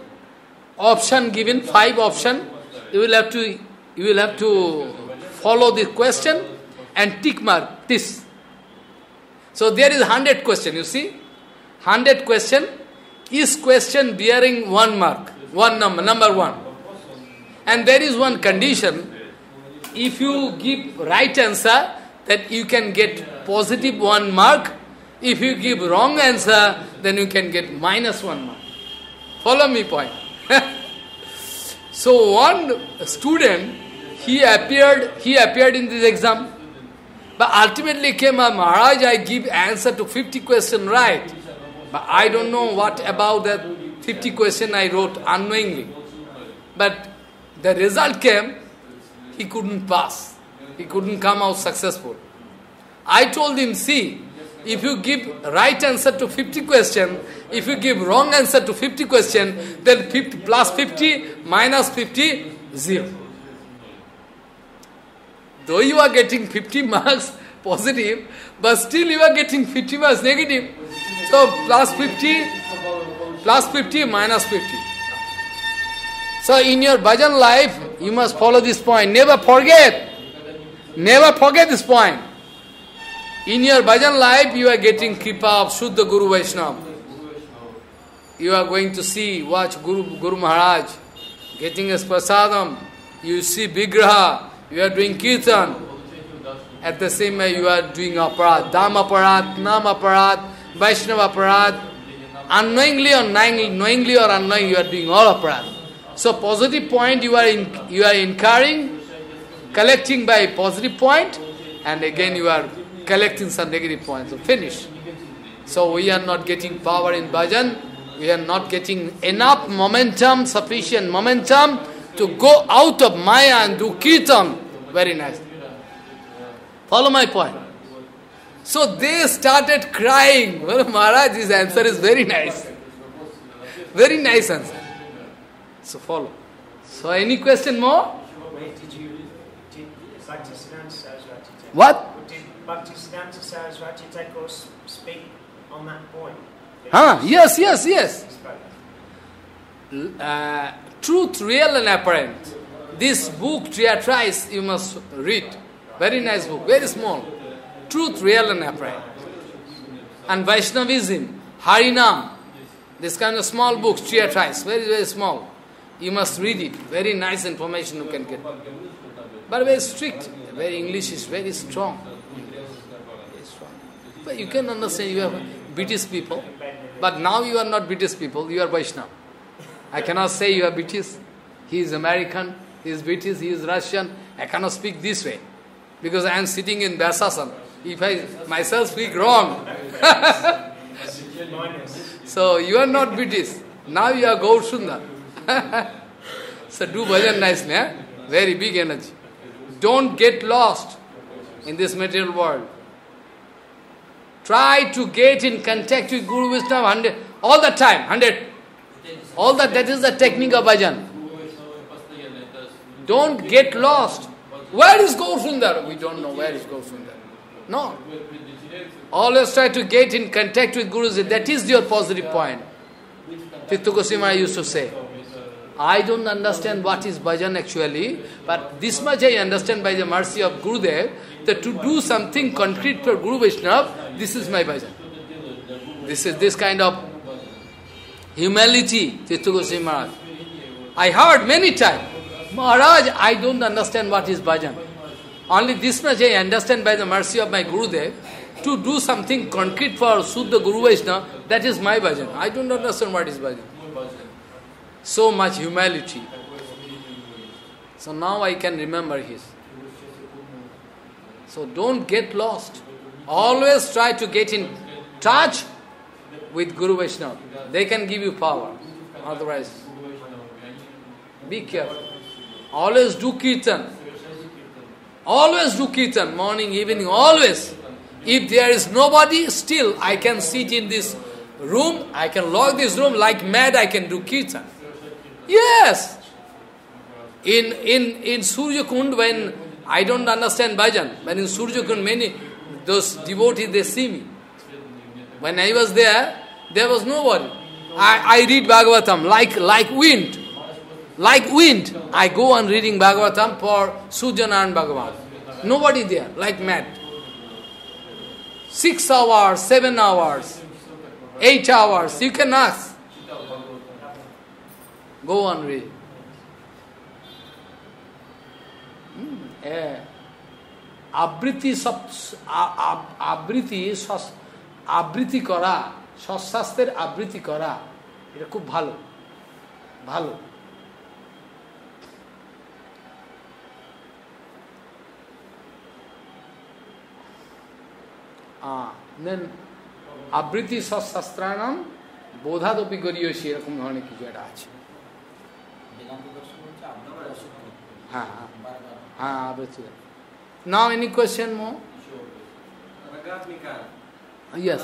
Option given. 5 option. You will have to follow the question and tick mark this. So there is 100 question, you see. 100 question. Each question bearing one mark, one number 1. And there is one condition. If you give right answer, that you can get positive 1 mark. If you give wrong answer, then you can get minus 1 mark. Follow me point. So one student, he appeared in this exam. But ultimately came, Maharaj, I give answer to 50 question right. But I don't know what about that 50 question I wrote unknowingly. But The result came, he couldn't pass. He couldn't come out successful. I told him, see, if you give right answer to 50 questions, if you give wrong answer to 50 questions, then 50 plus 50, minus 50, 0. Though you are getting 50 marks positive, but still you are getting 50 marks negative. So plus 50, minus 50. So in your bhajan life, you must follow this point. Never forget. Never forget this point. In your bhajan life, you are getting kripa of Shuddha Guru Vaishnava. You are going to see, watch Guru Maharaj, getting his prasadam. You see Vigraha, you are doing kirtan. At the same way, you are doing aparat. Dhamma aparat, nam aparat, Vaishnava aparat. Unknowingly or unknowingly, you are doing all aparat. So positive point you are incurring, collecting by positive point, and again you are collecting some negative points. So finish. So we are not getting power in bhajan. We are not getting enough momentum, sufficient momentum to go out of maya and do kirtan. Very nice. Follow my point. So they started crying. Well, Maharaj, his answer is very nice. Very nice answer. So follow. So any question more? Where did you take Bhaktisiddhanta Saraswati Thakur? What? Did Bhaktisiddhanta Saraswati Thakur speak on that point? Yes. Truth, real and apparent. This book, treatise, you must read. Very nice book, very small. Truth, real and apparent. And Vaishnavism, Harinam, this kind of small books, treatise, very, very small. You must read it. Very nice information you can get. But very strict. Very English is very strong. But you can understand, you are British people. But now you are not British people, you are Vaishnava. I cannot say you are British. He is American, he is British, he is Russian. I cannot speak this way. Because I am sitting in Vyasasana. If I myself speak wrong. So you are not British. Now you are Gaur Sundar. So do bhajan nicely, eh? Very big energy. Don't get lost in this material world. Try to get in contact with Guru Vaishnava 100 all the time, 100. All that is the technique of bhajan. Don't get lost. Where is Gaur Sundar? We don't know where is Gaur Sundar. No. Always try to get in contact with Guruji. That is your positive point. Tirtha Goswami Maharaj used to say, I don't understand what is bhajan actually, but this much I understand by the mercy of Gurudev, that to do something concrete for Guru Vaishnava, this is my bhajan. This is this kind of humility, Tirtha Goswami Maharaj. I heard many times, Maharaj, I don't understand what is bhajan. Only this much I understand by the mercy of my Gurudev, to do something concrete for Shuddha Guru Vaishnava, that is my bhajan. I don't understand what is bhajan. So much humility. So now I can remember his. So don't get lost. Always try to get in touch with Guru Vaishnava. They can give you power. Otherwise, be careful. Always do kirtan. Always do kirtan. Morning, evening, always. If there is nobody, still I can sit in this room. I can lock this room like mad. I can do kirtan. Yes. In Surya Kund, when I don't understand bhajan, when in Surya Kund many those devotees, they see me. When I was there was nobody. I read Bhagavatam like wind. Like wind. I go on reading Bhagavatam for Sujana and Bhagavan. Nobody there, like mad. 6 hours, 7 hours, 8 hours, you can ask. Go on, read. Abriti kora. Shashaster abriti kora. It's very good. Bhalo. Then, abriti shastranam bodhadopi goriyoshi. It's very good. हाँ हाँ बेचूंगा। Now any question more? Yes.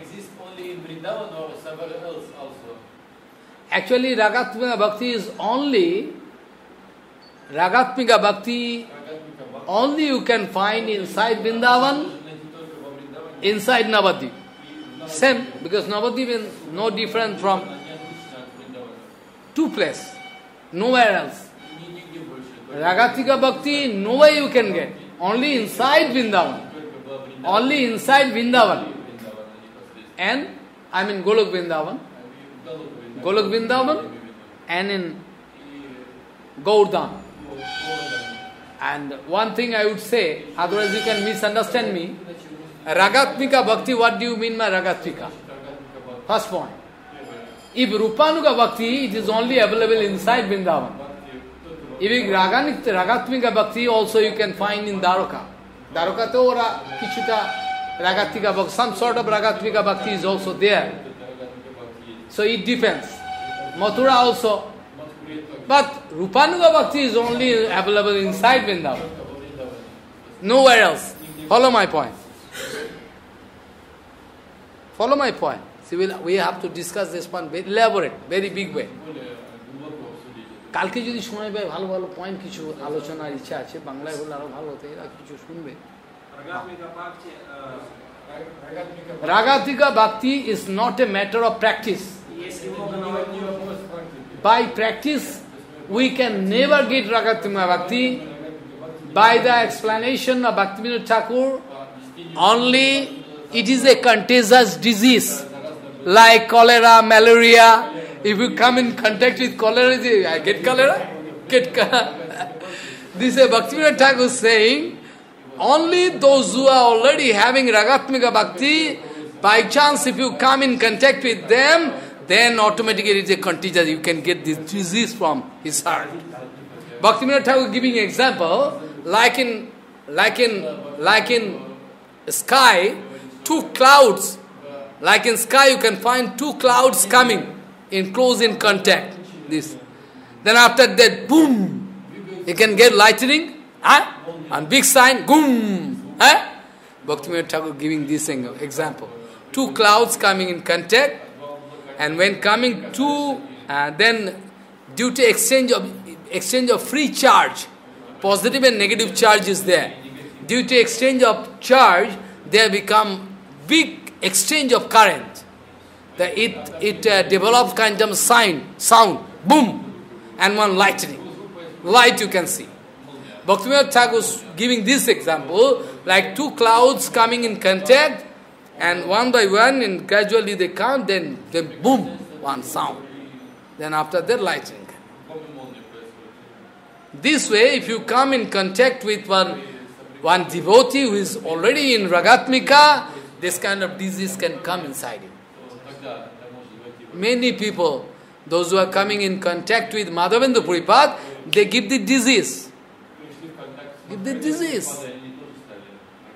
Exists only in Vrindavan or somewhere else also? Actually, Ragatmika Bhakti is only Ragatmika Bhakti. Only you can find inside Vrindavan, inside Navadvip. Same, because Navadvip is no different from two places, nowhere else. Ragatmika Bhakti, nowhere you can get. Only inside Vrindavan. Only inside Vrindavan. And, I mean Golok Vrindavan. Golok Vrindavan and in Gaurdhan. And one thing I would say, otherwise you can misunderstand me. Ragatmika Bhakti, what do you mean by Ragatmika? First point. If Rupanuga Bhakti, it is only available inside Vrindavan. Even Ragatmika Bhakti also you can find in Dwaraka. Dwaraka to ora kichuta Ragatmika Bhakti, some sort of Ragatmika Bhakti is also there. So it depends. Mathura also. But Rupanuga Bhakti is only available inside Vrindavan. Nowhere else. Follow my point. Follow my point. See, we have to discuss this one very elaborate, very big way. Kalke jodi shonoy bhai bhalo bhalo point kichu alochonar ichha ache banglay bole aro bhalo hote era kichu shunbe. Ragatmika Bhakti is not a matter of practice. By practice, we can never get Ragatmika Bhakti. By the explanation of Bhaktivinoda Thakur, only it is a contagious disease, like cholera, malaria. If you come in contact with cholera, I get cholera. Get cholera. This is Bhaktivinoda Thakur saying, only those who are already having Ragatmika Bhakti, by chance if you come in contact with them, then automatically it is a contagious. You can get this disease from his heart. Bhaktivinoda Thakur giving example, like in sky, two clouds. Like in sky, you can find two clouds coming in close in contact. This. Then after that, boom, you can get lightning, and big sign, boom, Bhaktivinoda Thakur giving this example. Two clouds coming in contact. And when coming to, then due to exchange of free charge, positive and negative charge is there. Due to exchange of charge, there become big exchange of current. It develops kind of sound, boom, and one lightning. Light you can see. Bhaktivinoda Thakur is giving this example, like two clouds coming in contact, and one by one, and gradually they come, then boom, one sound. Then after that, lightning. This way, if you come in contact with one devotee who is already in Ragatmika, this kind of disease can come inside him. Many people, those who are coming in contact with Madhavendra Prabhupada, they give the disease. Give the disease.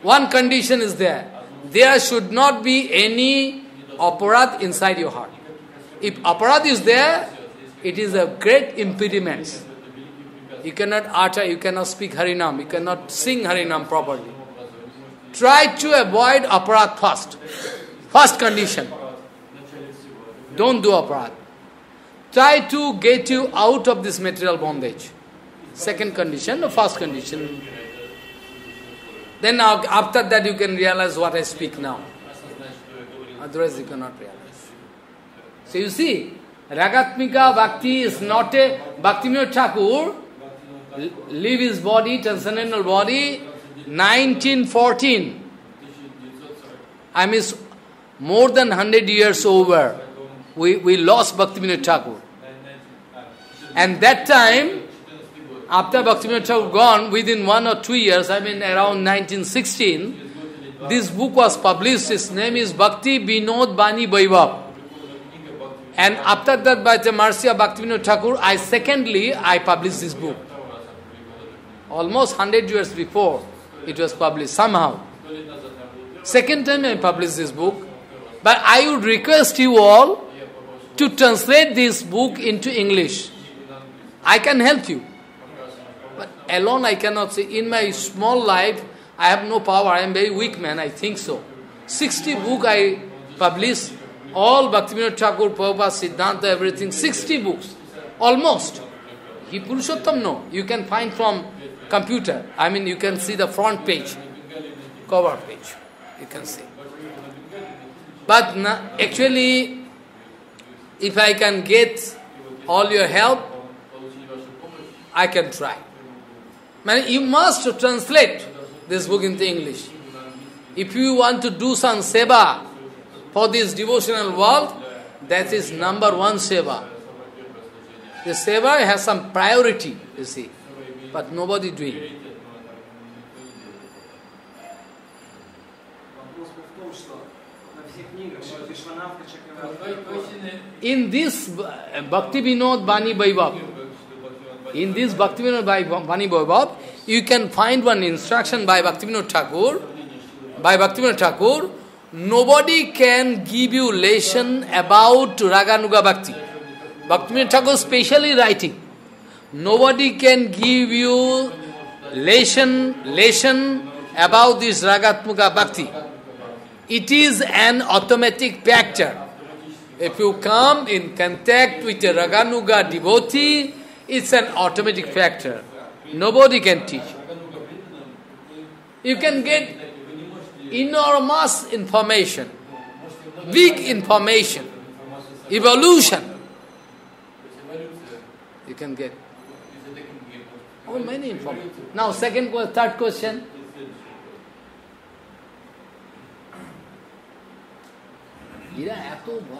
One condition is there. There should not be any aparadh inside your heart. If aparadh is there, it is a great impediment. You cannot utter, you cannot speak Harinam, you cannot sing Harinam properly. Try to avoid aparadh first. First condition. Don't do aparadh. Try to get you out of this material bondage. Second condition, or first condition. Then after that you can realize what I speak now. Otherwise you cannot realize. So you see, Ragatmika Bhakti is not a... Bhaktivinoda Thakur leave his body, transcendental body, 1914. I mean, more than 100 years over, we lost Bhaktivinoda Thakur. And that time, after Bhaktivinoda Thakur gone, within 1 or 2 years, I mean around 1916, this book was published. Its name is Bhakti Vinod Bani Vaibhav. And after that, by the mercy of Bhaktivinoda Thakur, I published this book. Almost 100 years before, it was published somehow. Second time I published this book. But I would request you all to translate this book into English. I can help you. But alone I cannot say. In my small life, I have no power. I am very weak man, I think so. 60 books I published. All Bhaktivinoda Thakur, Prabhupada, Siddhanta, everything. 60 books. Almost. He Purushottam, no. You can find from computer. I mean, you can see the front page. Cover page. You can see. But actually, if I can get all your help, I can try. Man, you must translate this book into English. If you want to do some seva for this devotional world, that is #1 seva. The seva has some priority, you see, but nobody doing it. In this Bhaktivinoda Bani Vaibhav, you can find one instruction by Bhaktivinoda Thakur. Nobody can give you lesson about Raganuga Bhakti. Bhaktivinoda Thakur specially writing. Nobody can give you lesson about this Ragatmuga Bhakti. It is an automatic factor. If you come in contact with a Raganuga devotee, it's an automatic factor. Nobody can teach. You can get enormous information, big information, evolution. You can get many information. Now, third question. Ragatmika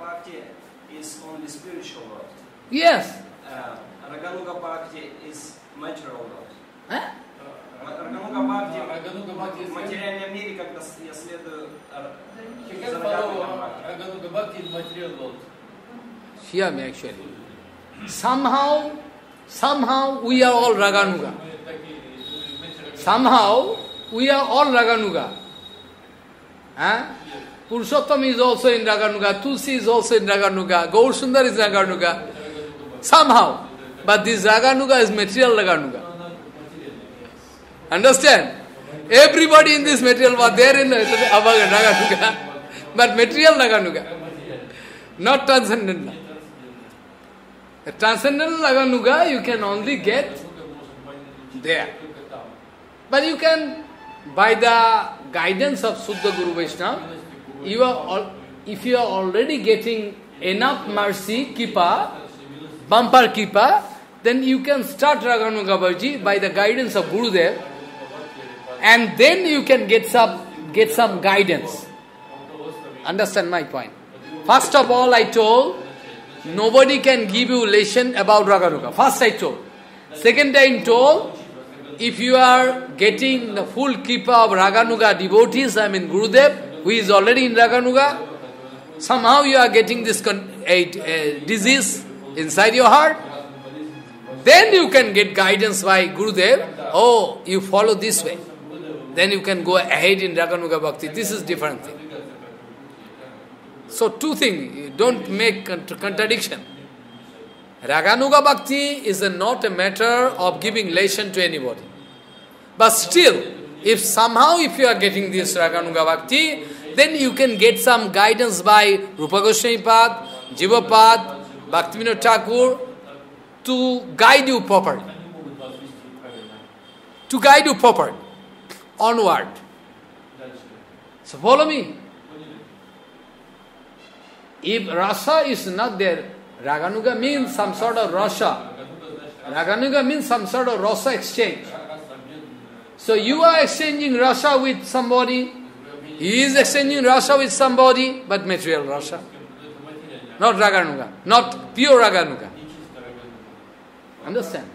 Bhakti is only spiritual world. Yes. Raganuga Bhakti is material world. Huh? Raganuga Bhakti is material мире, когда я следую Raganuga Bhakti in material world. Hear me actually. Somehow we are all Raganuga. Huh? Purushottam is also in Raganuga, Tulsi is also in Raganuga, Gaur Sundar is Raganuga. Somehow. But this Raganuga is material Raganuga. Understand? Everybody in this material was there in Raganuga. But material Raganuga. Not transcendental. The transcendental Raganuga you can only get there. But you can, by the guidance of Suddha Guru Vaishnava, you are all, if you are already getting enough mercy, kippa, bumper kippa, then you can start Raganuga Bhakti by the guidance of Gurudev, and then you can get some guidance. Understand my point? First of all, I told nobody can give you lesson about Raganuga. First I told. Second I told, if you are getting the full kippa of Raganuga devotees, I mean Gurudev, who is already in Raganuga, somehow you are getting this disease inside your heart. Then you can get guidance by Gurudev. Oh, you follow this way. Then you can go ahead in Raganuga Bhakti. This is different thing. So two things, don't make contradiction. Raganuga Bhakti is not a matter of giving lesson to anybody. But still, if you are getting this Raganuga Bhakti, then you can get some guidance by Rupa Goswami Pad, Jiva Pad, Bhaktivinoda Thakur to guide you properly. Onward. So follow me. If rasa is not there, Raganuga means some sort of rasa. Rasa exchange. So you are exchanging rasa with somebody. He is exchanging rasa with somebody, but material rasa. Not Raganuga, not pure Raganuga. Understand?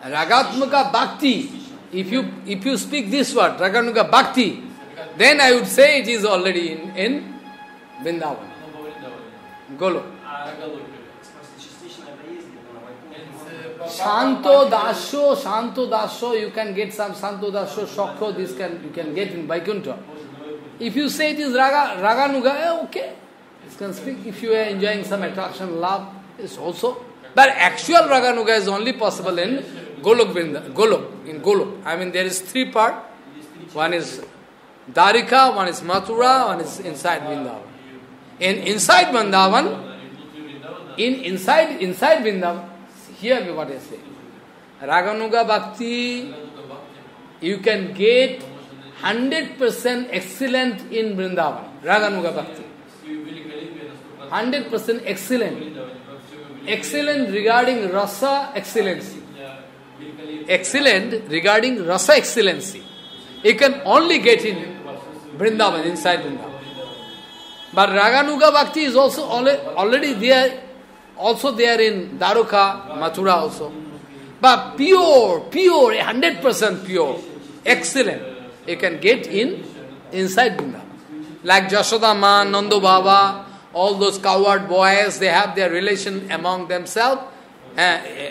Ragatmika Bhakti. If you speak this word, Raganuga Bhakti, then I would say it is already in Vrindavan. Golok. Santo Dasho, you can get some Santo Dasho, Shokro, this can, you can get in Vaikuntha. If you say it is Raganuga, okay, you can speak. If you are enjoying some attraction, love, is also. But actual Raganuga is only possible in Golok Vrindavan, in Golok. I mean, there is three part. One is Dwarika, one is Mathura, one is inside Vrindavan. Inside Vrindavan, here what I say. Raganuga Bhakti, you can get 100% excellent in Vrindavan. Raganuga Bhakti. 100% excellent. Excellent regarding rasa excellency. Excellent regarding rasa excellency. You can only get in Vrindavan, inside Vrindavan. But Raganuga Bhakti is also already there, also there in Dwarika, Mathura also. But pure, 100% pure, excellent, you can get inside Vrindavan. Like Jashoda Ma, Nando Baba, all those coward boys, they have their relation among themselves,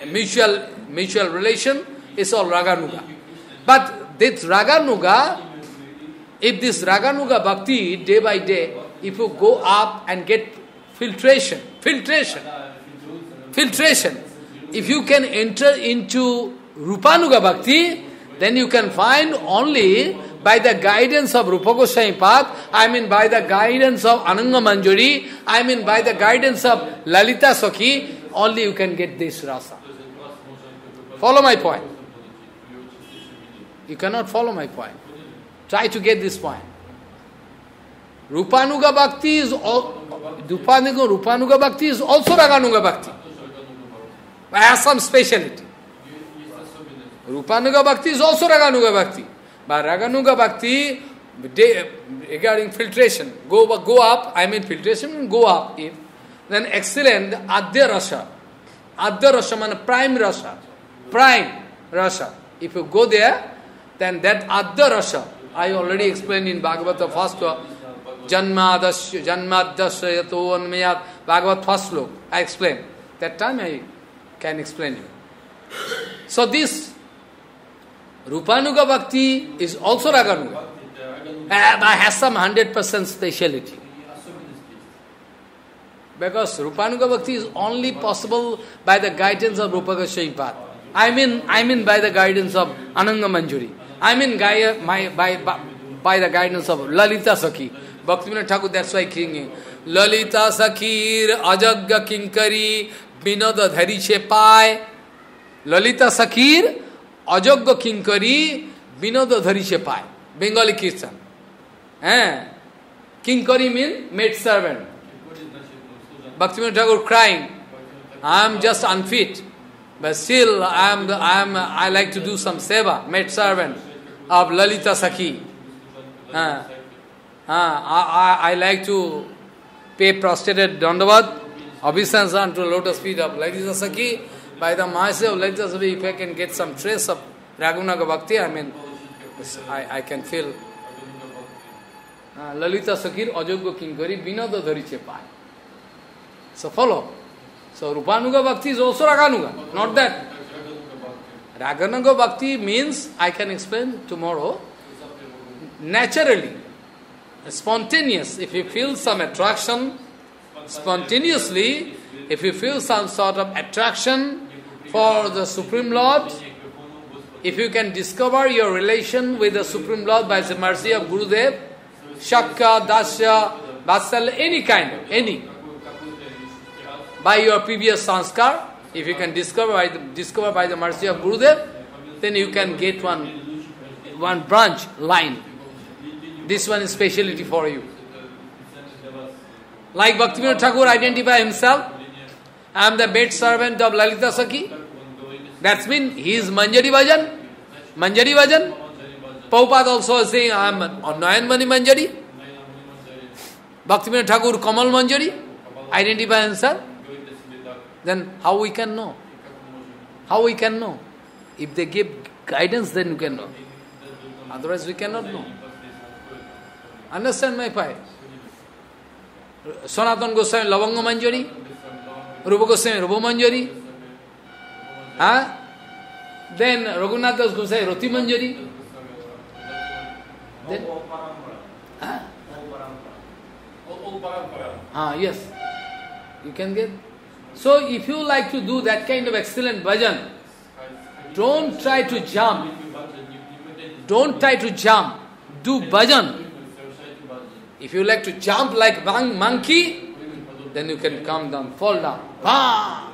mutual relation, it's all Raganuga. But this Raganuga, if this Raganuga Bhakti, day by day, if you go up and get filtration, if you can enter into Rupanuga Bhakti, then you can find only by the guidance of Rupa Goswami Path, I mean by the guidance of Ananga Manjuri, I mean by the guidance of Lalita Sakhi, only you can get this rasa. Follow my point. You cannot follow my point. Try to get this point. Rupanuga Bhakti is also Raganuga Bhakti. I have some speciality. Rupanuga Bhakti is also Raganuga Bhakti. But Raganuga Bhakti, regarding filtration, go up. Then excellent Adya Rasha means prime Rasha. If you go there, then that Adya Rasha, I already explained in Bhagavata first Janmadasya yato anmayat, Bhagavat first sloka, I explained. That time I can explain you. So this Rupanuga Bhakti is also Raganuga. I have some 100% speciality. Because Rupanuga Bhakti is only possible by the guidance of Rupa Goswami Path. I mean by the guidance of Ananga Manjuri. I mean by the guidance of Lalita Sakhi. Bhaktivinoda Thakur, that's why king Lalita Sakhir Ajagya Kinkari Vinada Dhari Chepai. Lalita Sakhir Ajagya Kinkari Vinada Dhari Chepai. Bengali Kirtan. Kinkari means maid servant. Bhaktivinoda Thakur crying, I am just unfit, but still I like to do some seva, maid servant of Lalita Sakhi. I like to pay prostrated dandavat, obeisance unto lotus feet of Lalita Sakhi. By the mercy of Lalita Sakhi, if I can get some trace of Raghunaga Bhakti, I can feel Lalita Sakhi Ajagya Kinkari Vinada Dhari Chepai. So follow. So Rupanuga Bhakti is also Raganuga, not that. Raganuga Bhakti means, I can explain tomorrow, naturally. Spontaneous, if you feel some attraction, spontaneously, if you feel some sort of attraction for the Supreme Lord, if you can discover your relation with the Supreme Lord by the mercy of Gurudev, Shakya, Dasya, Vatsal, any kind, by your previous sanskar, if you can discover by the mercy of Gurudev, then you can get one branch line. This one is speciality for you. Like Bhaktivinoda Thakur identify himself, I am the maid servant of Lalita Sakhi. That means he is Manjari Bhajan. Prabhupada also saying, I am Nayanmani Manjari. Bhaktivinoda Thakur Kamal Manjari identify himself. Then how we can know? If they give guidance, then you can know. Otherwise we cannot know. Understand my point? Sonatan Goswami, Lavanga Manjari, Rupa Goswami, Rupa Manjari, Huh? Then Raghunath Das Goswami, Roti Manjari. Then, huh? Ah, yes. You can get. So if you like to do that kind of excellent bhajan, don't try to jump. Don't try to jump. Do bhajan. If you like to jump like monkey, then you can come down, fall down. Bam!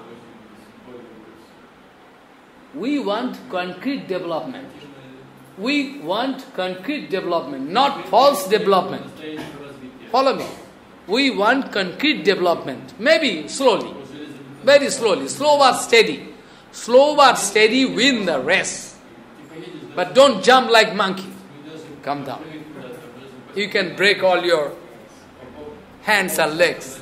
We want concrete development. We want concrete development, not false development. Follow me. We want concrete development. Maybe slowly. Very slowly. Slow but steady. Slow but steady win the race. But don't jump like monkey. Come down. You can break all your hands and legs.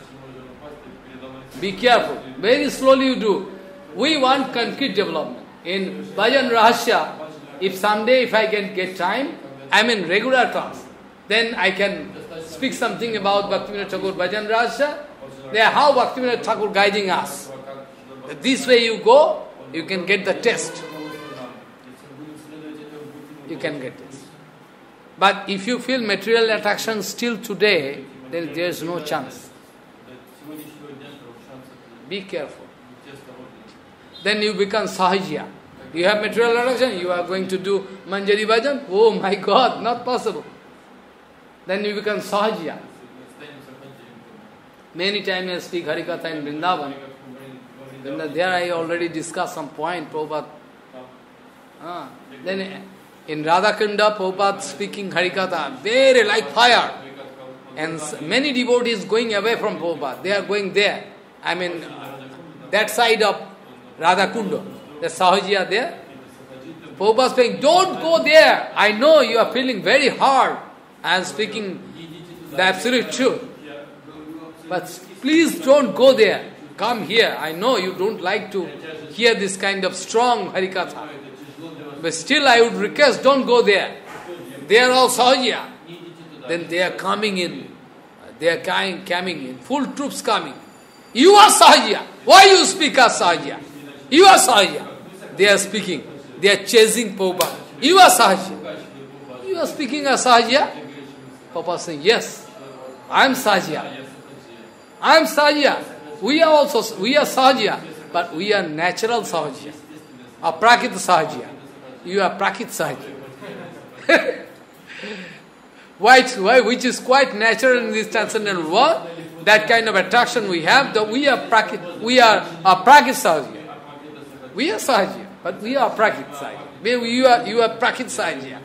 Be careful. Very slowly you do. We want concrete development. In Bhajan Rahasya, if someday if I can get time, I'm in regular class. Then I can speak something about Bhaktivinoda Thakur Bhajan Rahasya. How Bhaktivinoda Thakur guiding us. This way you go, you can get the test. You can get this. But if you feel material attraction still today, then there is no chance. Be careful. Then you become Sahajiya. You have material attraction, you are going to do Manjari Bhajan? Oh my God, not possible. Then you become Sahajiya. Many times I speak Hari-katha in Vrindavan. There I already discussed some point, Prabhupada. Then in Radha Kunda, Prabhupada speaking Hari-katha, very like fire. And many devotees going away from Prabhupada. They are going there. I mean, that side of Radha Kunda. The Sahajiya there. Prabhupada saying, don't go there. I know you are feeling very hard. I am speaking the absolute truth. But please don't go there. Come here. I know you don't like to hear this kind of strong Hari-katha. But still I would request, don't go there. They are all Sahajiya. Then they are coming in. They are coming in. Full troops coming. You are Sahajiya. Why you speak as Sahajiya? You are Sahajiya. They are speaking. They are chasing Prabhupada. You are Sahajiya. You are speaking as Sahajiya? Prabhupada saying, yes. I am Sahajiya. I am Sahajiya. We are Sahajiya, but we are natural Sahajiya. Or Prakita Sahajiya. You are Prakita Sahajiya. Which is quite natural in this transcendental world. That kind of attraction we have, that we are Prakita Sahajiya. We are Sahajiya, but we are Prakita Sahajiya. You are Prakita Sahajiya.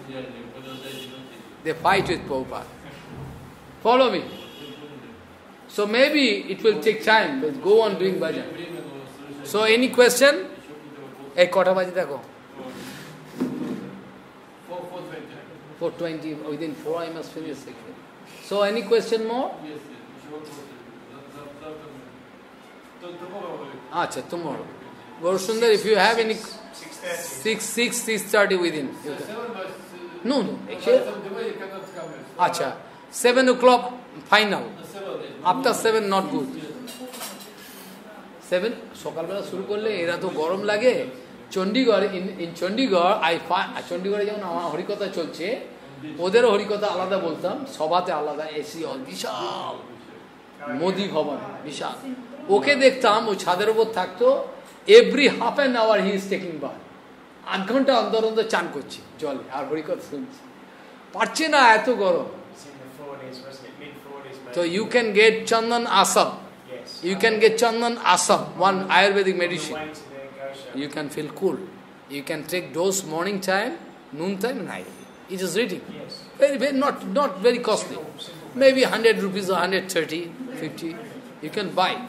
They fight with Prabhupada. Follow me. So maybe it will take time, but go on doing bhajan. So any question? Hey, kota baje thako? 4:20. Within 4 I must finish. So any question more? Yes, yes. Tomorrow. Gaur Sundar, if you have any... 6:30 within. No. Actually, 7 o'clock final. After 7 not good. 7 sokalbela shuru korle era to gorom lage. Chandigarh in Chandigarh I find Chandigarh jemon amar harikatha cholche. Oder harikatha alada boltam, sobate alada AC all bishal. Modi bhavan bishal. Oke dekhtam o chader upor thakto every half an hour he is taking bath. Ad ghonta ondor ondor chan korche. Jole ar harikatha shunchi. Parche na eto gorom. So you can get Chandan Asam. Yes. You can get Chandan Asam, one Ayurvedic medicine. You can feel cool. You can take dose morning time, noon time, night. It is reading. Yes. Not very costly. Maybe 100 rupees or 130, 50. You can buy.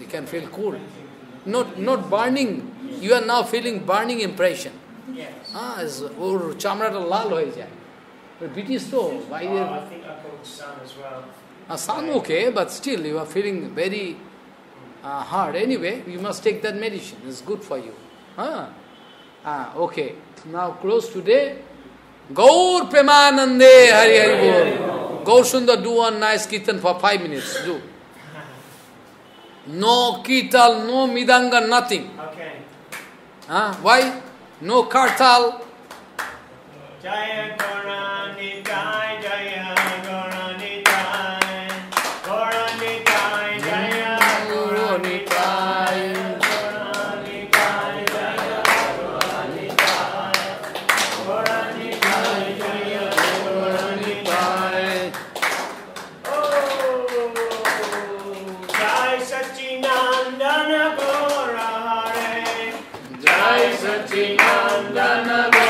You can feel cool. Not burning. You are now feeling burning impression. Yes. Chamrata lal hoye jay. But it is so. Why I think I called sun as well. Sun okay, but still you are feeling very hard. Anyway, you must take that medicine. It's good for you. Okay. Now close today. Gaur Premanande Hari Hari Bol. Gaur Sundar, do one nice kirtan for 5 minutes. Do. No kirtal, no midanga, nothing. Okay. Huh? Why? No cartel. Jaya Gaura Nitai, Jaya Gaura Nitai, Gaura Nitai, Jaya Gaura Nitai, Gaura Nitai, Jaya Gaura Nitai, Gaura Nitai, Jaya Gaura Nitai. Oh, Jai Sachinandana Gaura Hare, Jai Sachinandana Gaura.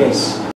Yes.